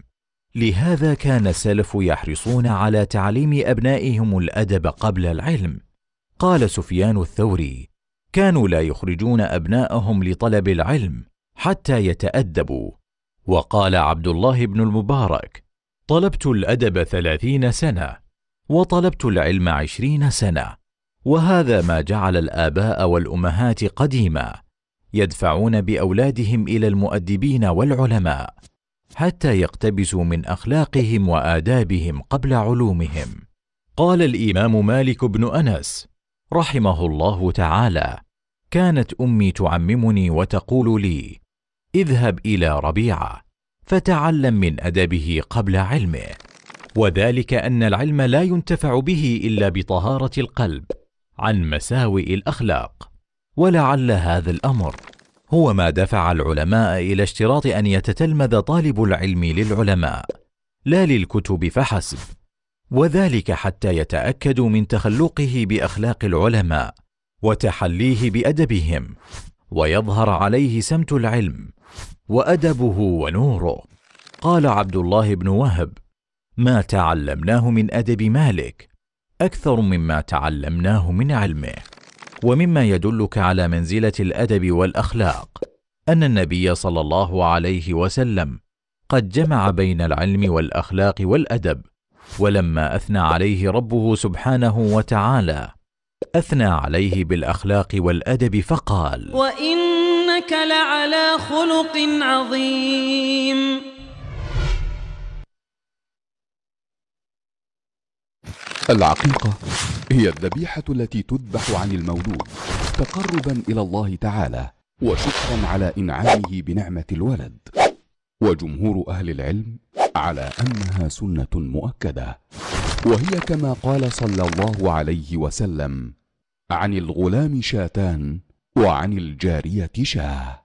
لهذا كان السلف يحرصون على تعليم أبنائهم الأدب قبل العلم. قال سفيان الثوري: كانوا لا يخرجون أبناءهم لطلب العلم حتى يتأدبوا. وقال عبد الله بن المبارك: طلبت الأدب ثلاثين سنة وطلبت العلم عشرين سنة. وهذا ما جعل الآباء والأمهات قديما يدفعون بأولادهم إلى المؤدبين والعلماء حتى يقتبسوا من أخلاقهم وآدابهم قبل علومهم. قال الإمام مالك بن أنس رحمه الله تعالى: كانت أمي تعممني وتقول لي: اذهب إلى ربيعة فتعلم من أدبه قبل علمه. وذلك أن العلم لا ينتفع به إلا بطهارة القلب عن مساوئ الأخلاق. ولعل هذا الأمر هو ما دفع العلماء إلى اشتراط أن يتتلمذ طالب العلم للعلماء لا للكتب فحسب، وذلك حتى يتأكدوا من تخلقه بأخلاق العلماء وتحليه بأدبهم، ويظهر عليه سمت العلم وأدبه ونوره. قال عبد الله بن وهب: ما تعلمناه من أدب مالك أكثر مما تعلمناه من علمه. ومما يدلك على منزلة الأدب والأخلاق أن النبي صلى الله عليه وسلم قد جمع بين العلم والأخلاق والأدب، ولما أثنى عليه ربه سبحانه وتعالى أثنى عليه بالأخلاق والأدب فقال: وإنك لعلى خلق عظيم. العقيقة هي الذبيحة التي تذبح عن المولود تقربا إلى الله تعالى وشكرا على إنعامه بنعمة الولد. وجمهور أهل العلم على أنها سنة مؤكدة، وهي كما قال صلى الله عليه وسلم: عن الغلام شاتان وعن الجارية شاه.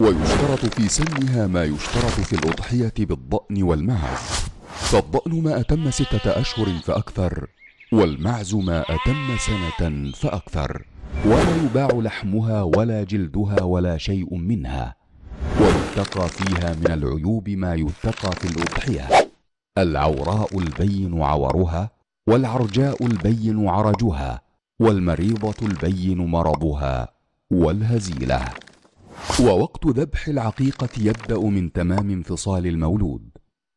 ويشترط في سنها ما يشترط في الأضحية بالضأن والمعز، فالضأن ما أتم ستة أشهر فأكثر، والمعز ما أتم سنة فأكثر، ولا يباع لحمها ولا جلدها ولا شيء منها. ويتقى فيها من العيوب ما يتقى في الأضحية: العوراء البين عورها، والعرجاء البين عرجها، والمريضة البين مرضها، والهزيلة. ووقت ذبح العقيقة يبدأ من تمام انفصال المولود،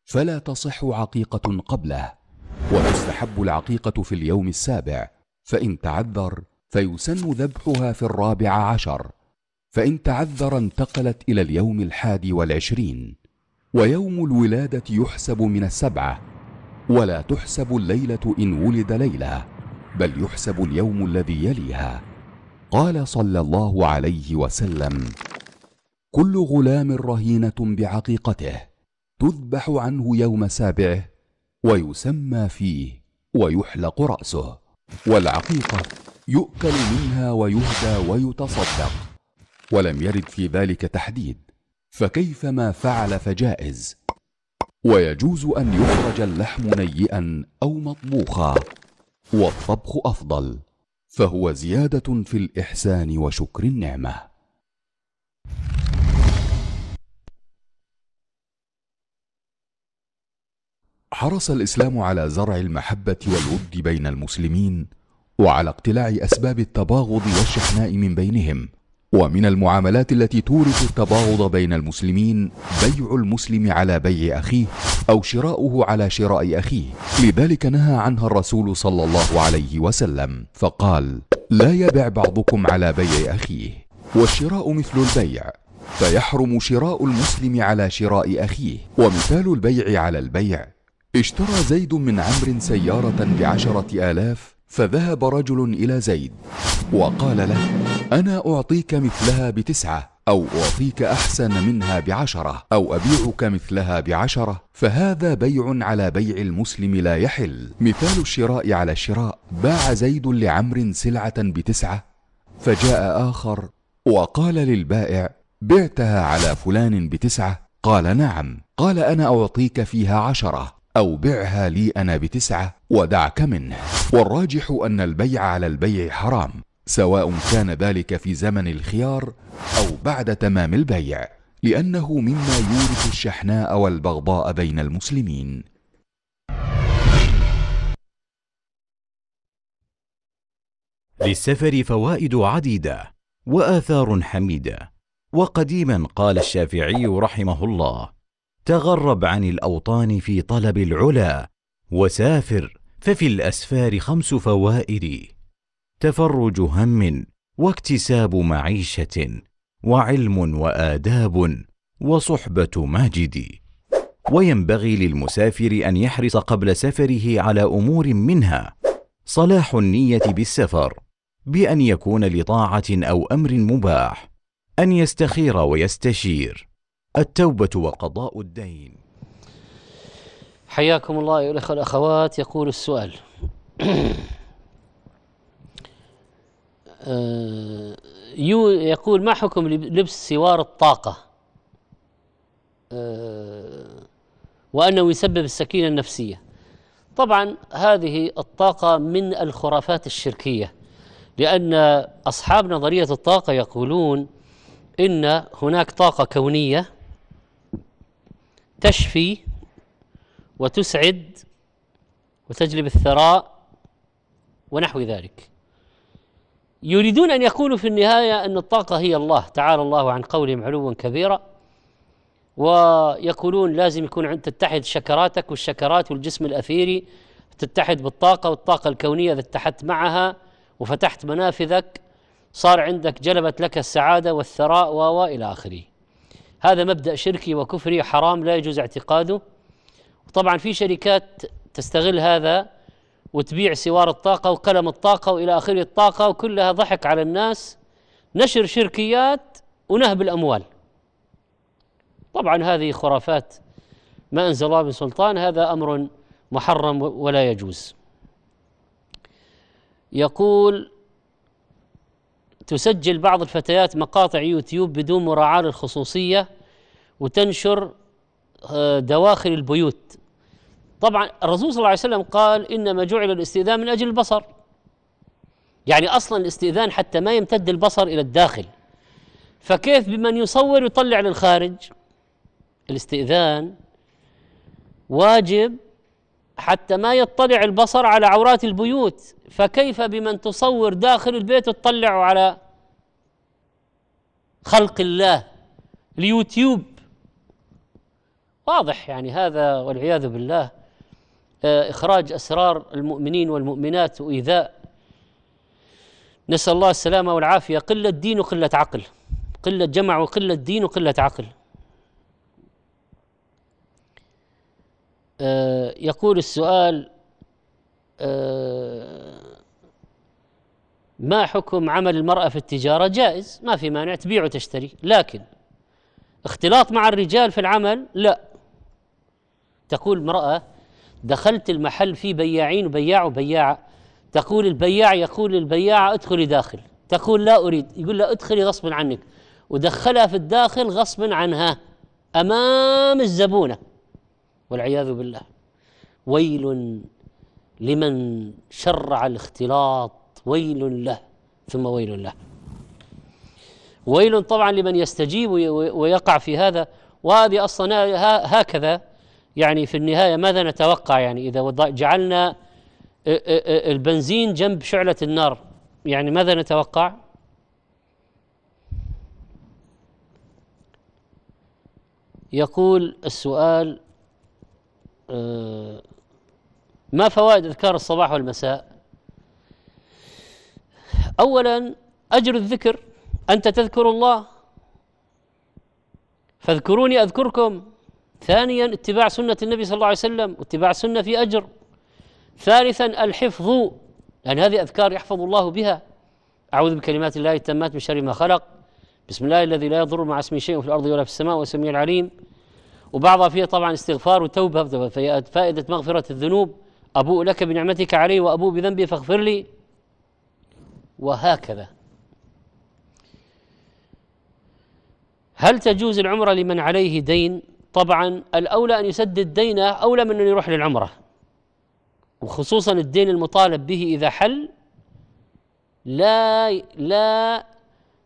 فلا تصح عقيقة قبله. وتستحب العقيقة في اليوم السابع، فإن تعذر فيسن ذبحها في الرابع عشر، فإن تعذر انتقلت إلى اليوم الحادي والعشرين. ويوم الولادة يحسب من السبعة، ولا تحسب الليلة إن ولد ليلة، بل يحسب اليوم الذي يليها. قال صلى الله عليه وسلم: كل غلام رهينة بعقيقته تذبح عنه يوم سابعه، ويسمى فيه، ويحلق رأسه. والعقيقة يؤكل منها ويهدى ويتصدق. ولم يرد في ذلك تحديد، فكيفما فعل فجائز. ويجوز أن يخرج اللحم نيئا أو مطبوخا، والطبخ أفضل، فهو زيادة في الإحسان وشكر النعمة. حرص الإسلام على زرع المحبة والود بين المسلمين، وعلى اقتلاع أسباب التباغض والشحناء من بينهم. ومن المعاملات التي تورث التباغض بين المسلمين بيع المسلم على بيع أخيه، أو شراؤه على شراء أخيه، لذلك نهى عنها الرسول صلى الله عليه وسلم فقال: لا يبع بعضكم على بيع أخيه، والشراء مثل البيع، فيحرم شراء المسلم على شراء أخيه. ومثال البيع على البيع: اشترى زيد من عمرو سيارة بعشرة آلاف، فذهب رجل إلى زيد وقال له: أنا أعطيك مثلها بتسعة، أو أعطيك أحسن منها بعشرة، أو أبيعك مثلها بعشرة، فهذا بيع على بيع المسلم لا يحل. مثال الشراء على الشراء: باع زيد لعمر سلعة بتسعة، فجاء آخر وقال للبائع: بعتها على فلان بتسعة؟ قال: نعم. قال: أنا أعطيك فيها عشرة، أو بعها لي أنا بتسعة ودعك منه. والراجح أن البيع على البيع حرام، سواء كان ذلك في زمن الخيار أو بعد تمام البيع، لأنه مما يورث الشحناء والبغضاء بين المسلمين. للسفر فوائد عديدة وآثار حميدة. وقديما قال الشافعي رحمه الله: تغرب عن الأوطان في طلب العلا، وسافر ففي الأسفار خمس فوائد: تفرج هم، واكتساب معيشة، وعلم وآداب، وصحبة ماجد. وينبغي للمسافر أن يحرص قبل سفره على أمور منها: صلاح النية بالسفر، بأن يكون لطاعة أو أمر مباح، أن يستخير ويستشير، التوبة وقضاء الدين. حياكم الله أيها الأخوة والأخوات. يقول السؤال: يقول ما حكم لبس سوار الطاقة، وأنه يسبب السكينة النفسية؟ طبعا هذه الطاقة من الخرافات الشركية، لأن أصحاب نظرية الطاقة يقولون إن هناك طاقة كونية تشفي وتسعد وتجلب الثراء ونحو ذلك. يريدون أن يقولوا في النهاية أن الطاقة هي الله، تعالى الله عن قولهم علوا كبيرا. ويقولون لازم يكون عند تتحد شكراتك والشكرات والجسم الأثيري تتحد بالطاقة، والطاقة الكونية إذا اتحدت معها وفتحت منافذك صار عندك، جلبت لك السعادة والثراء وإلى آخره. هذا مبدأ شركي وكفري حرام لا يجوز اعتقاده. وطبعا في شركات تستغل هذا وتبيع سوار الطاقة وقلم الطاقة وإلى آخره الطاقة، وكلها ضحك على الناس، نشر شركيات ونهب الأموال. طبعا هذه خرافات ما أنزل الله من سلطان، هذا أمر محرم ولا يجوز. يقول: تسجل بعض الفتيات مقاطع يوتيوب بدون مراعاة للخصوصية وتنشر دواخل البيوت. طبعا الرسول صلى الله عليه وسلم قال: إنما جعل الاستئذان من أجل البصر، يعني أصلا الاستئذان حتى ما يمتد البصر إلى الداخل، فكيف بمن يصور ويطلع للخارج؟ الاستئذان واجب حتى ما يطلع البصر على عورات البيوت، فكيف بمن تصور داخل البيت وتطلعه على خلق الله، اليوتيوب؟ واضح يعني هذا والعياذ بالله إخراج أسرار المؤمنين والمؤمنات وإيذاء، نسأل الله السلامة والعافية. قلة دين وقلة عقل، قلة جمع وقلة دين وقلة عقل. يقول السؤال: ما حكم عمل المرأة في التجارة؟ جائز، ما في مانع، تبيع وتشتري، لكن اختلاط مع الرجال في العمل لا. تقول امرأة: دخلت المحل فيه بياعين وبياع وبياعة، تقول البياع يقول للبياعة: ادخلي داخل. تقول: لا أريد. يقول لها: ادخلي غصب عنك. ودخلها في الداخل غصب عنها أمام الزبونة والعياذ بالله. ويل لمن شرع الاختلاط ويل له ثم ويل له. ويل طبعا لمن يستجيب ويقع في هذا، وهذه أصلا هكذا يعني في النهاية ماذا نتوقع؟ يعني إذا جعلنا البنزين جنب شعلة النار يعني ماذا نتوقع؟ يقول السؤال: ما فوائد أذكار الصباح والمساء؟ أولا أجر الذكر، أنت تذكر الله فاذكروني أذكركم. ثانيا اتباع سنة النبي صلى الله عليه وسلم، واتباع سنة في أجر. ثالثا الحفظ، لأن هذه أذكار يحفظ الله بها: أعوذ بكلمات الله التامات من شر ما خلق، بسم الله الذي لا يضر مع اسمه شيء في الأرض ولا في السماء، وسميع العليم. وبعضها فيها طبعا استغفار وتوبة، فائدة مغفرة الذنوب، أبوء لك بنعمتك علي وأبوء بذنبي فاغفر لي، وهكذا. هل تجوز العمرة لمن عليه دين؟ طبعا الأولى أن يسدد دينه، أولى من أن يروح للعمرة، وخصوصا الدين المطالب به إذا حل لا لا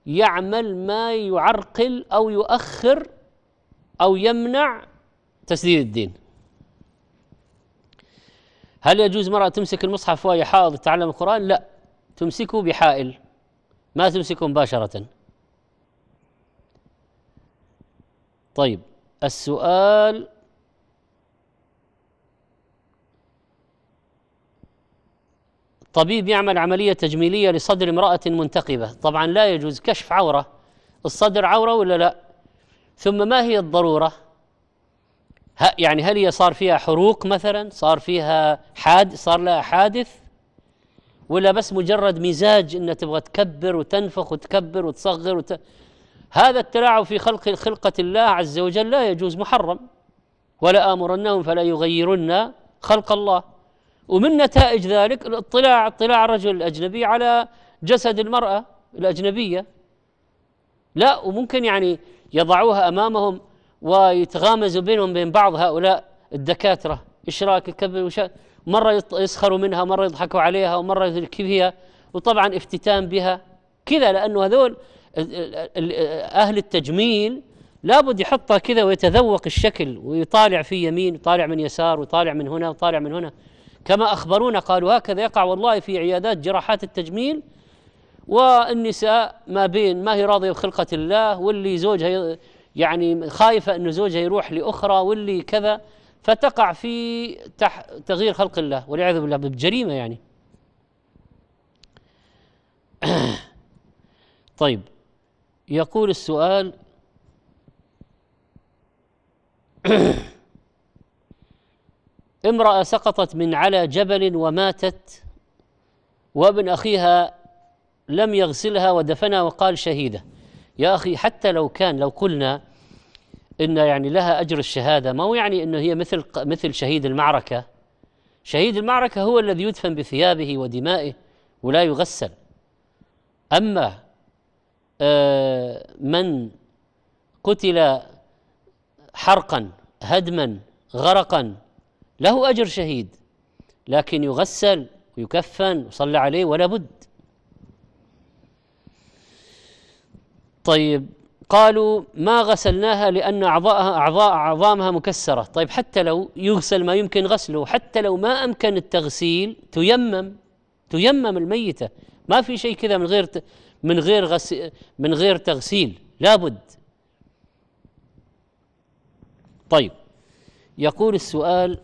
يعمل ما يعرقل أو يؤخر أو يمنع تسديد الدين. هل يجوز المرأة تمسك المصحف وهي حائض تتعلم القرآن؟ لا، تمسكه بحائل، ما تمسكه مباشرة. طيب السؤال: طبيب يعمل عملية تجميلية لصدر امرأة منتقبة، طبعا لا يجوز. كشف عورة الصدر عورة ولا لا؟ ثم ما هي الضرورة؟ يعني هل هي صار فيها حروق مثلا، صار فيها حاد، صار لها حادث، ولا بس مجرد مزاج انها تبغى تكبر وتنفخ وتكبر وتصغر وت... هذا التلاعب في خلق خلقة الله عز وجل لا يجوز، محرم. ولا آمرنهم فلا يغيرن خلق الله. ومن نتائج ذلك الاطلاع، اطلاع الرجل الأجنبي على جسد المرأة الأجنبية، لا وممكن يعني يضعوها أمامهم ويتغامزوا بينهم بين بعض هؤلاء الدكاترة، إشراك الكبر وشا... مرة يسخروا منها، مرة يضحكوا عليها، ومرة يذكروا بها، وطبعا افتتان بها كذا، لأنه هذول أهل التجميل لابد يحطها كذا ويتذوق الشكل ويطالع في يمين ويطالع من يسار ويطالع من هنا ويطالع من هنا، كما أخبرونا قالوا هكذا يقع والله في عيادات جراحات التجميل. والنساء ما بين ما هي راضية بخلقة الله، واللي زوجها يعني خايفة أن زوجها يروح لأخرى، واللي كذا، فتقع في تغيير خلق الله والعياذ بالله بجريمة يعني. طيب يقول السؤال: امرأة سقطت من على جبل وماتت، وابن أخيها لم يغسلها ودفنها وقال شهيدة. يا أخي حتى لو كان، لو قلنا إن يعني لها أجر الشهادة، ما هو يعني إنه هي مثل مثل شهيد المعركة. شهيد المعركة هو الذي يدفن بثيابه ودمائه ولا يغسل. أما من قتل حرقا، هدما، غرقا له أجر شهيد، لكن يغسل ويكفن ويصلى عليه ولا بد. طيب قالوا ما غسلناها لأن أعضاءها أعضاء عظامها مكسرة. طيب حتى لو يغسل ما يمكن غسله، حتى لو ما أمكن التغسيل تيمم، تيمم الميتة، ما في شيء كذا من غير ت... من غير غس... من غير تغسيل، لابد. طيب يقول السؤال: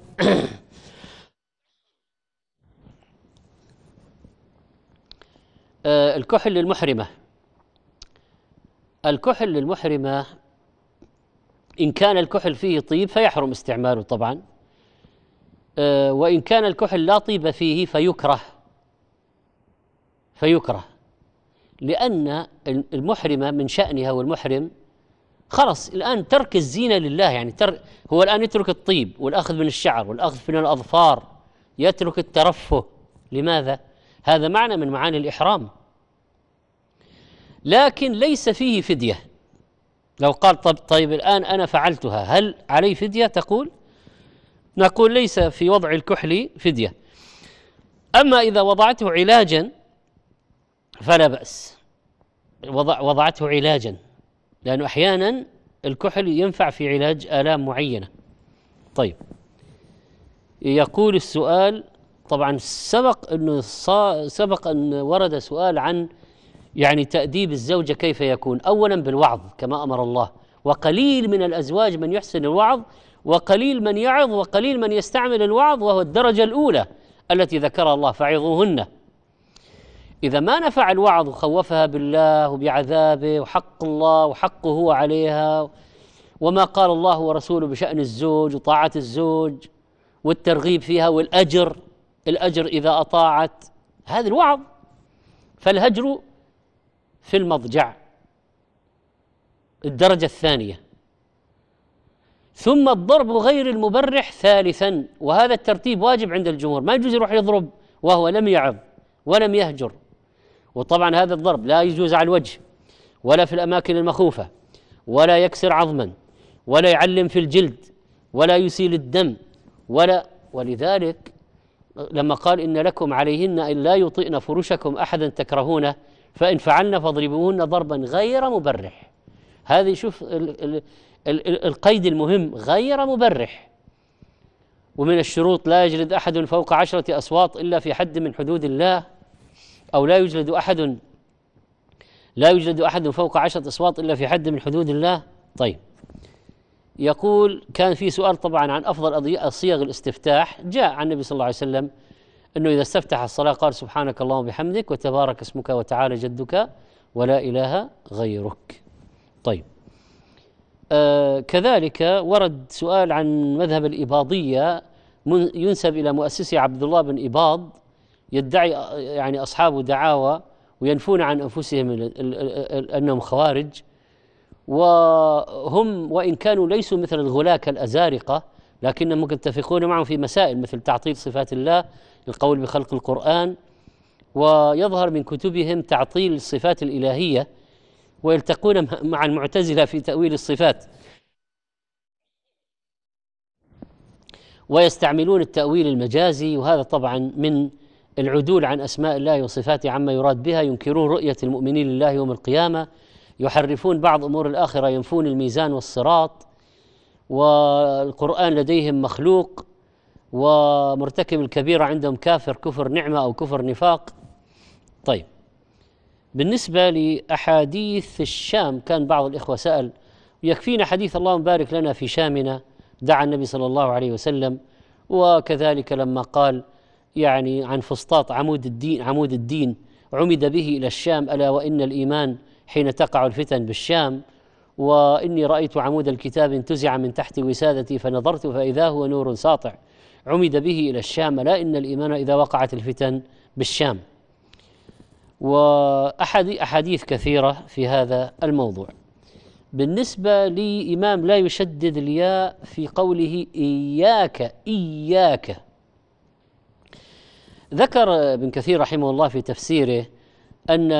الكحل للمحرمة. الكحل للمحرمة إن كان الكحل فيه طيب فيحرم استعماله طبعا، وإن كان الكحل لا طيب فيه فيكره، فيكره لأن المحرمة من شأنها، والمحرم خلص الآن ترك الزينة لله، يعني تر هو الآن يترك الطيب والأخذ من الشعر والأخذ من الأظفار، يترك الترفه. لماذا؟ هذا معنى من معاني الإحرام، لكن ليس فيه فدية. لو قال طب طيب الآن أنا فعلتها هل علي فدية؟ تقول نقول ليس في وضع الكحل فدية. أما إذا وضعته علاجا فلا بأس، وضع وضعته علاجا، لأنه أحيانا الكحل ينفع في علاج آلام معينة. طيب، يقول السؤال، طبعا سبق أنه سبق أن ورد سؤال عن يعني تأديب الزوجة كيف يكون، أولا بالوعظ كما أمر الله، وقليل من الأزواج من يحسن الوعظ، وقليل من يعظ، وقليل من يستعمل الوعظ، وهو الدرجة الأولى التي ذكرها الله، فعظوهن. إذا ما نفع الوعظ وخوفها بالله وبعذابه وحق الله وحقه هو عليها، وما قال الله ورسوله بشأن الزوج وطاعة الزوج والترغيب فيها والأجر، الأجر إذا أطاعت هذا الوعظ، فالهجر في المضجع الدرجة الثانية، ثم الضرب غير المبرح ثالثا، وهذا الترتيب واجب عند الجمهور، ما يجوز يروح يضرب وهو لم يعظ ولم يهجر. وطبعا هذا الضرب لا يجوز على الوجه ولا في الأماكن المخوفة، ولا يكسر عظما، ولا يعلم في الجلد، ولا يسيل الدم، ولا ولذلك لما قال إن لكم عليهن إن لا يطئن فرشكم أحدا تكرهونه فإن فعلن فاضربوهن ضربا غير مبرح. هذه شوف ال ال ال القيد المهم، غير مبرح. ومن الشروط لا يجلد أحد فوق عشرة أصوات إلا في حد من حدود الله، أو لا يجلد أحد لا يجلد أحد فوق عشرة أصوات إلا في حد من حدود الله. طيب، يقول كان في سؤال طبعا عن أفضل صيغ الاستفتاح، جاء عن النبي صلى الله عليه وسلم أنه إذا استفتح الصلاة قال سبحانك اللهم وبحمدك وتبارك اسمك وتعالى جدك ولا إله غيرك. طيب، آه كذلك ورد سؤال عن مذهب الإباضية، ينسب إلى مؤسسه عبد الله بن إباض، يدعي يعني أصحابه دعاوى وينفون عن أنفسهم أنهم خوارج، وهم وإن كانوا ليسوا مثل الغلاة كالأزارقة لكنهم متفقون معهم في مسائل مثل تعطيل صفات الله، القول بخلق القرآن، ويظهر من كتبهم تعطيل الصفات الإلهية، ويلتقون مع المعتزلة في تأويل الصفات، ويستعملون التأويل المجازي، وهذا طبعا من العدول عن أسماء الله وصفاته عما يراد بها، ينكرون رؤية المؤمنين لله يوم القيامة، يحرفون بعض أمور الآخرة، ينفون الميزان والصراط، والقرآن لديهم مخلوق، ومرتكب الكبيرة عندهم كافر، كفر نعمة أو كفر نفاق. طيب، بالنسبة لأحاديث الشام كان بعض الإخوة سأل، يكفينا حديث اللهم بارك لنا في شامنا، دعا النبي صلى الله عليه وسلم، وكذلك لما قال يعني عن فسطاط عمود الدين، عمود الدين عمد به إلى الشام، ألا وإن الإيمان حين تقع الفتن بالشام، وإني رأيت عمود الكتاب انتزع من تحت وسادتي فنظرت فإذا هو نور ساطع، عمد به إلى الشام، ألا إن الإيمان إذا وقعت الفتن بالشام، وأحاديث كثيرة في هذا الموضوع. بالنسبة لإمام لا يشدد الياء في قوله إياك، إياك ذكر ابن كثير رحمه الله في تفسيره أن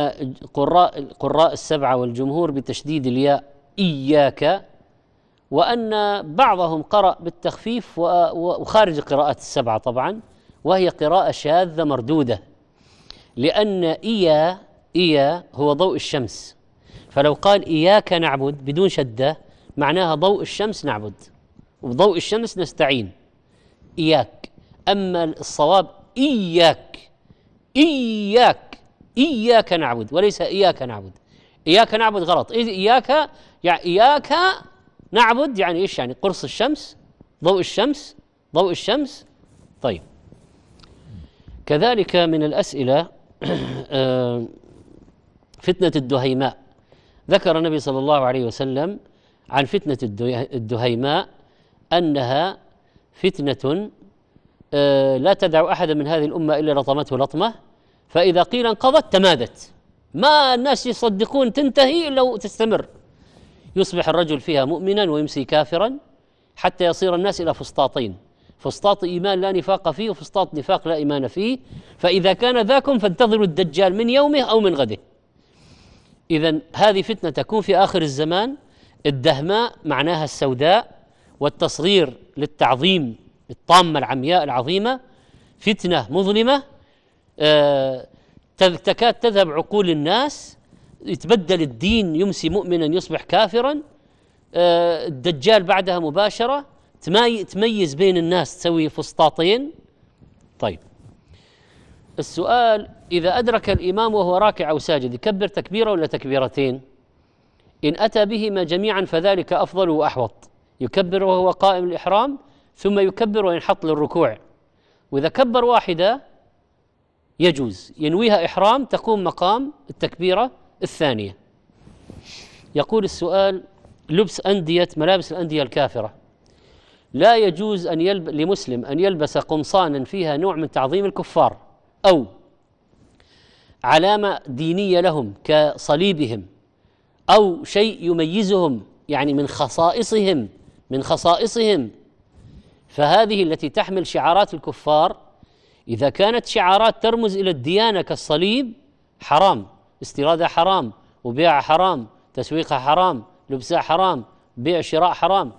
قراء القراء السبعة والجمهور بتشديد الياء إياك، وأن بعضهم قرأ بالتخفيف وخارج القراءات السبعة طبعا، وهي قراءة شاذة مردودة، لأن إيا إيا هو ضوء الشمس، فلو قال إياك نعبد بدون شدة معناها ضوء الشمس نعبد وضوء الشمس نستعين، إياك. أما الصواب إياك، إياك، إياك نعبد وليس إياك نعبد، إياك نعبد غلط. إياك يعني إياك نعبد يعني إيش؟ يعني قرص الشمس، ضوء الشمس، ضوء الشمس. طيب، كذلك من الأسئلة فتنة الدهيماء، ذكر النبي صلى الله عليه وسلم عن فتنة الدهيماء أنها فتنة لا تدع أحدا من هذه الأمة إلا لطمته لطمة، فإذا قيل انقضت تمادت، ما الناس يصدقون تنتهي إلا تستمر، يصبح الرجل فيها مؤمنا ويمسي كافرا، حتى يصير الناس إلى فسطاطين، فسطاط إيمان لا نفاق فيه، وفسطاط نفاق لا إيمان فيه، فإذا كان ذاكم فانتظروا الدجال من يومه أو من غده. إذن هذه فتنة تكون في آخر الزمان، الدهماء معناها السوداء، والتصغير للتعظيم، الطامة العمياء العظيمة، فتنة مظلمة تكاد تذهب عقول الناس، يتبدل الدين، يمسي مؤمنا يصبح كافرا، الدجال بعدها مباشرة، تميز بين الناس، تسوي فسطاطين. طيب السؤال: إذا أدرك الإمام وهو راكع أو ساجد يكبر تكبيرة ولا تكبيرتين؟ إن أتى بهما جميعا فذلك أفضل وأحوط، يكبر وهو قائم الإحرام ثم يكبر وينحط للركوع، وإذا كبر واحدة يجوز ينويها إحرام تقوم مقام التكبيرة الثانية. يقول السؤال: لبس أندية ملابس الأندية الكافرة، لا يجوز أن يلب... لمسلم أن يلبس قمصانا فيها نوع من تعظيم الكفار أو علامة دينية لهم كصليبهم أو شيء يميزهم، يعني من خصائصهم من خصائصهم فهذه التي تحمل شعارات الكفار إذا كانت شعارات ترمز إلى الديانة كالصليب حرام، استيرادها حرام، وبيعها حرام، تسويقها حرام، لبسها حرام، بيع شراء حرام.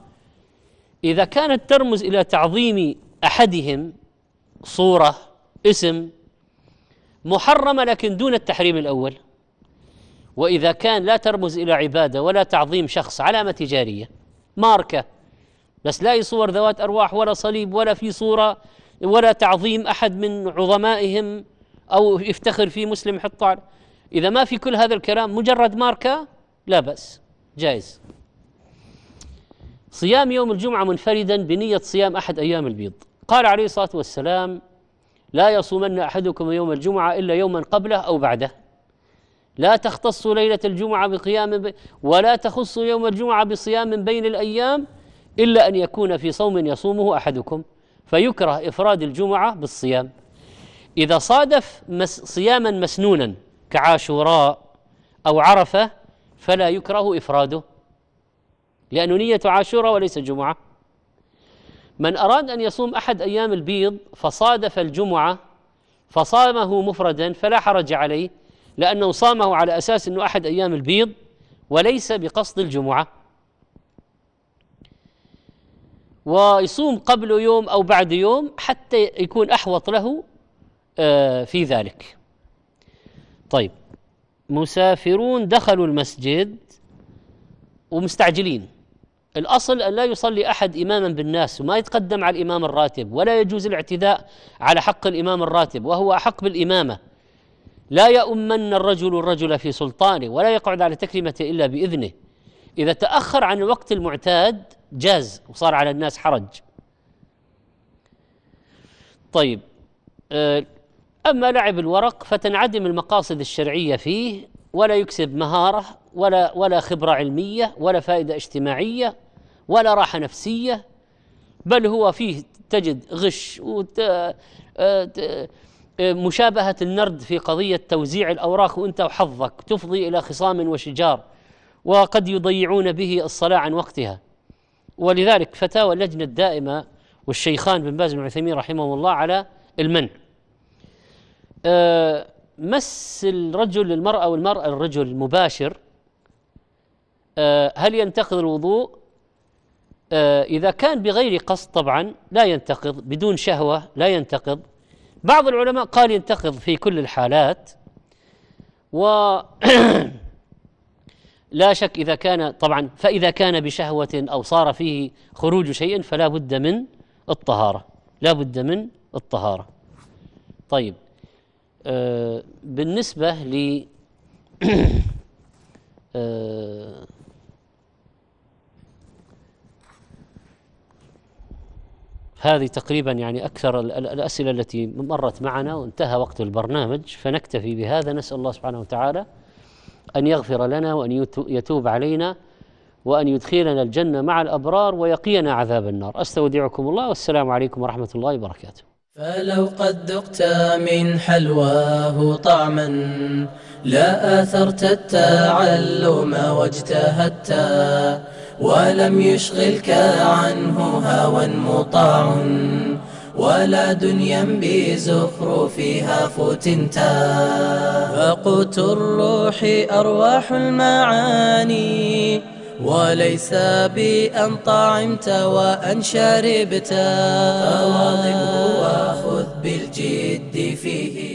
إذا كانت ترمز إلى تعظيم أحدهم صورة اسم محرمة لكن دون التحريم الأول، وإذا كان لا ترمز إلى عبادة ولا تعظيم شخص، علامة تجارية ماركة بس لا يصور ذوات أرواح ولا صليب ولا في صورة ولا تعظيم أحد من عظمائهم أو يفتخر فيه مسلم حطار، إذا ما في كل هذا الكلام مجرد ماركة لا بأس، جائز. صيام يوم الجمعة منفردا بنية صيام أحد أيام البيض، قال عليه الصلاة والسلام: لا يصومن أحدكم يوم الجمعة إلا يوما قبله أو بعده، لا تختص ليلة الجمعة بقيام ولا تخص يوم الجمعة بصيام بين الأيام إلا أن يكون في صوم يصومه أحدكم، فيكره إفراد الجمعة بالصيام. إذا صادف مس صياما مسنونا كعاشوراء أو عرفة فلا يكره إفراده، لأنه نية عاشوراء وليس جمعة. من أراد أن يصوم أحد أيام البيض فصادف الجمعة فصامه مفردا فلا حرج عليه، لأنه صامه على أساس أنه أحد أيام البيض وليس بقصد الجمعة. ويصوم قبل يوم أو بعد يوم حتى يكون أحوط له في ذلك. طيب مسافرون دخلوا المسجد ومستعجلين، الأصل أن لا يصلي أحد إماما بالناس وما يتقدم على الإمام الراتب، ولا يجوز الاعتداء على حق الإمام الراتب وهو أحق بالإمامة. لا يؤمن الرجل الرجل في سلطانه، ولا يقعد على تكريمته إلا بإذنه. إذا تأخر عن الوقت المعتاد جاز وصار على الناس حرج. طيب أما لعب الورق فتنعدم المقاصد الشرعية فيه، ولا يكسب مهارة ولا ولا خبرة علمية ولا فائدة اجتماعية ولا راحة نفسية، بل هو فيه تجد غش ومشابهة النرد في قضية توزيع الأوراق وأنت وحظك، تفضي إلى خصام وشجار، وقد يضيعون به الصلاة عن وقتها. ولذلك فتاوى اللجنة الدائمة والشيخان بن باز بن عثيمين رحمه الله على المنع. مس الرجل للمرأة والمرأة للرجل مباشر، هل ينتقض الوضوء؟ إذا كان بغير قصد طبعا لا ينتقض، بدون شهوة لا ينتقض. بعض العلماء قال ينتقض في كل الحالات، و لا شك إذا كان طبعا، فإذا كان بشهوة أو صار فيه خروج شيء فلا بد من الطهارة، لا بد من الطهارة. طيب آه بالنسبة ل آه هذه تقريبا يعني أكثر الأسئلة التي مرت معنا، وانتهى وقت البرنامج فنكتفي بهذا. نسأل الله سبحانه وتعالى أن يغفر لنا وأن يتوب علينا وأن يدخلنا الجنة مع الأبرار ويقينا عذاب النار. أستودعكم الله، والسلام عليكم ورحمة الله وبركاته. فلو قد ذقت من حلواه طعما لا آثرت التعلم واجتهدت، ولم يشغلك عنه هوى مطاع، ولا دنيا بزخرفها فتنتا، فقوت الروح أرواح المعاني، وليس بأن طعمت وأن شربت، فواظبه وخذ بالجد فيه.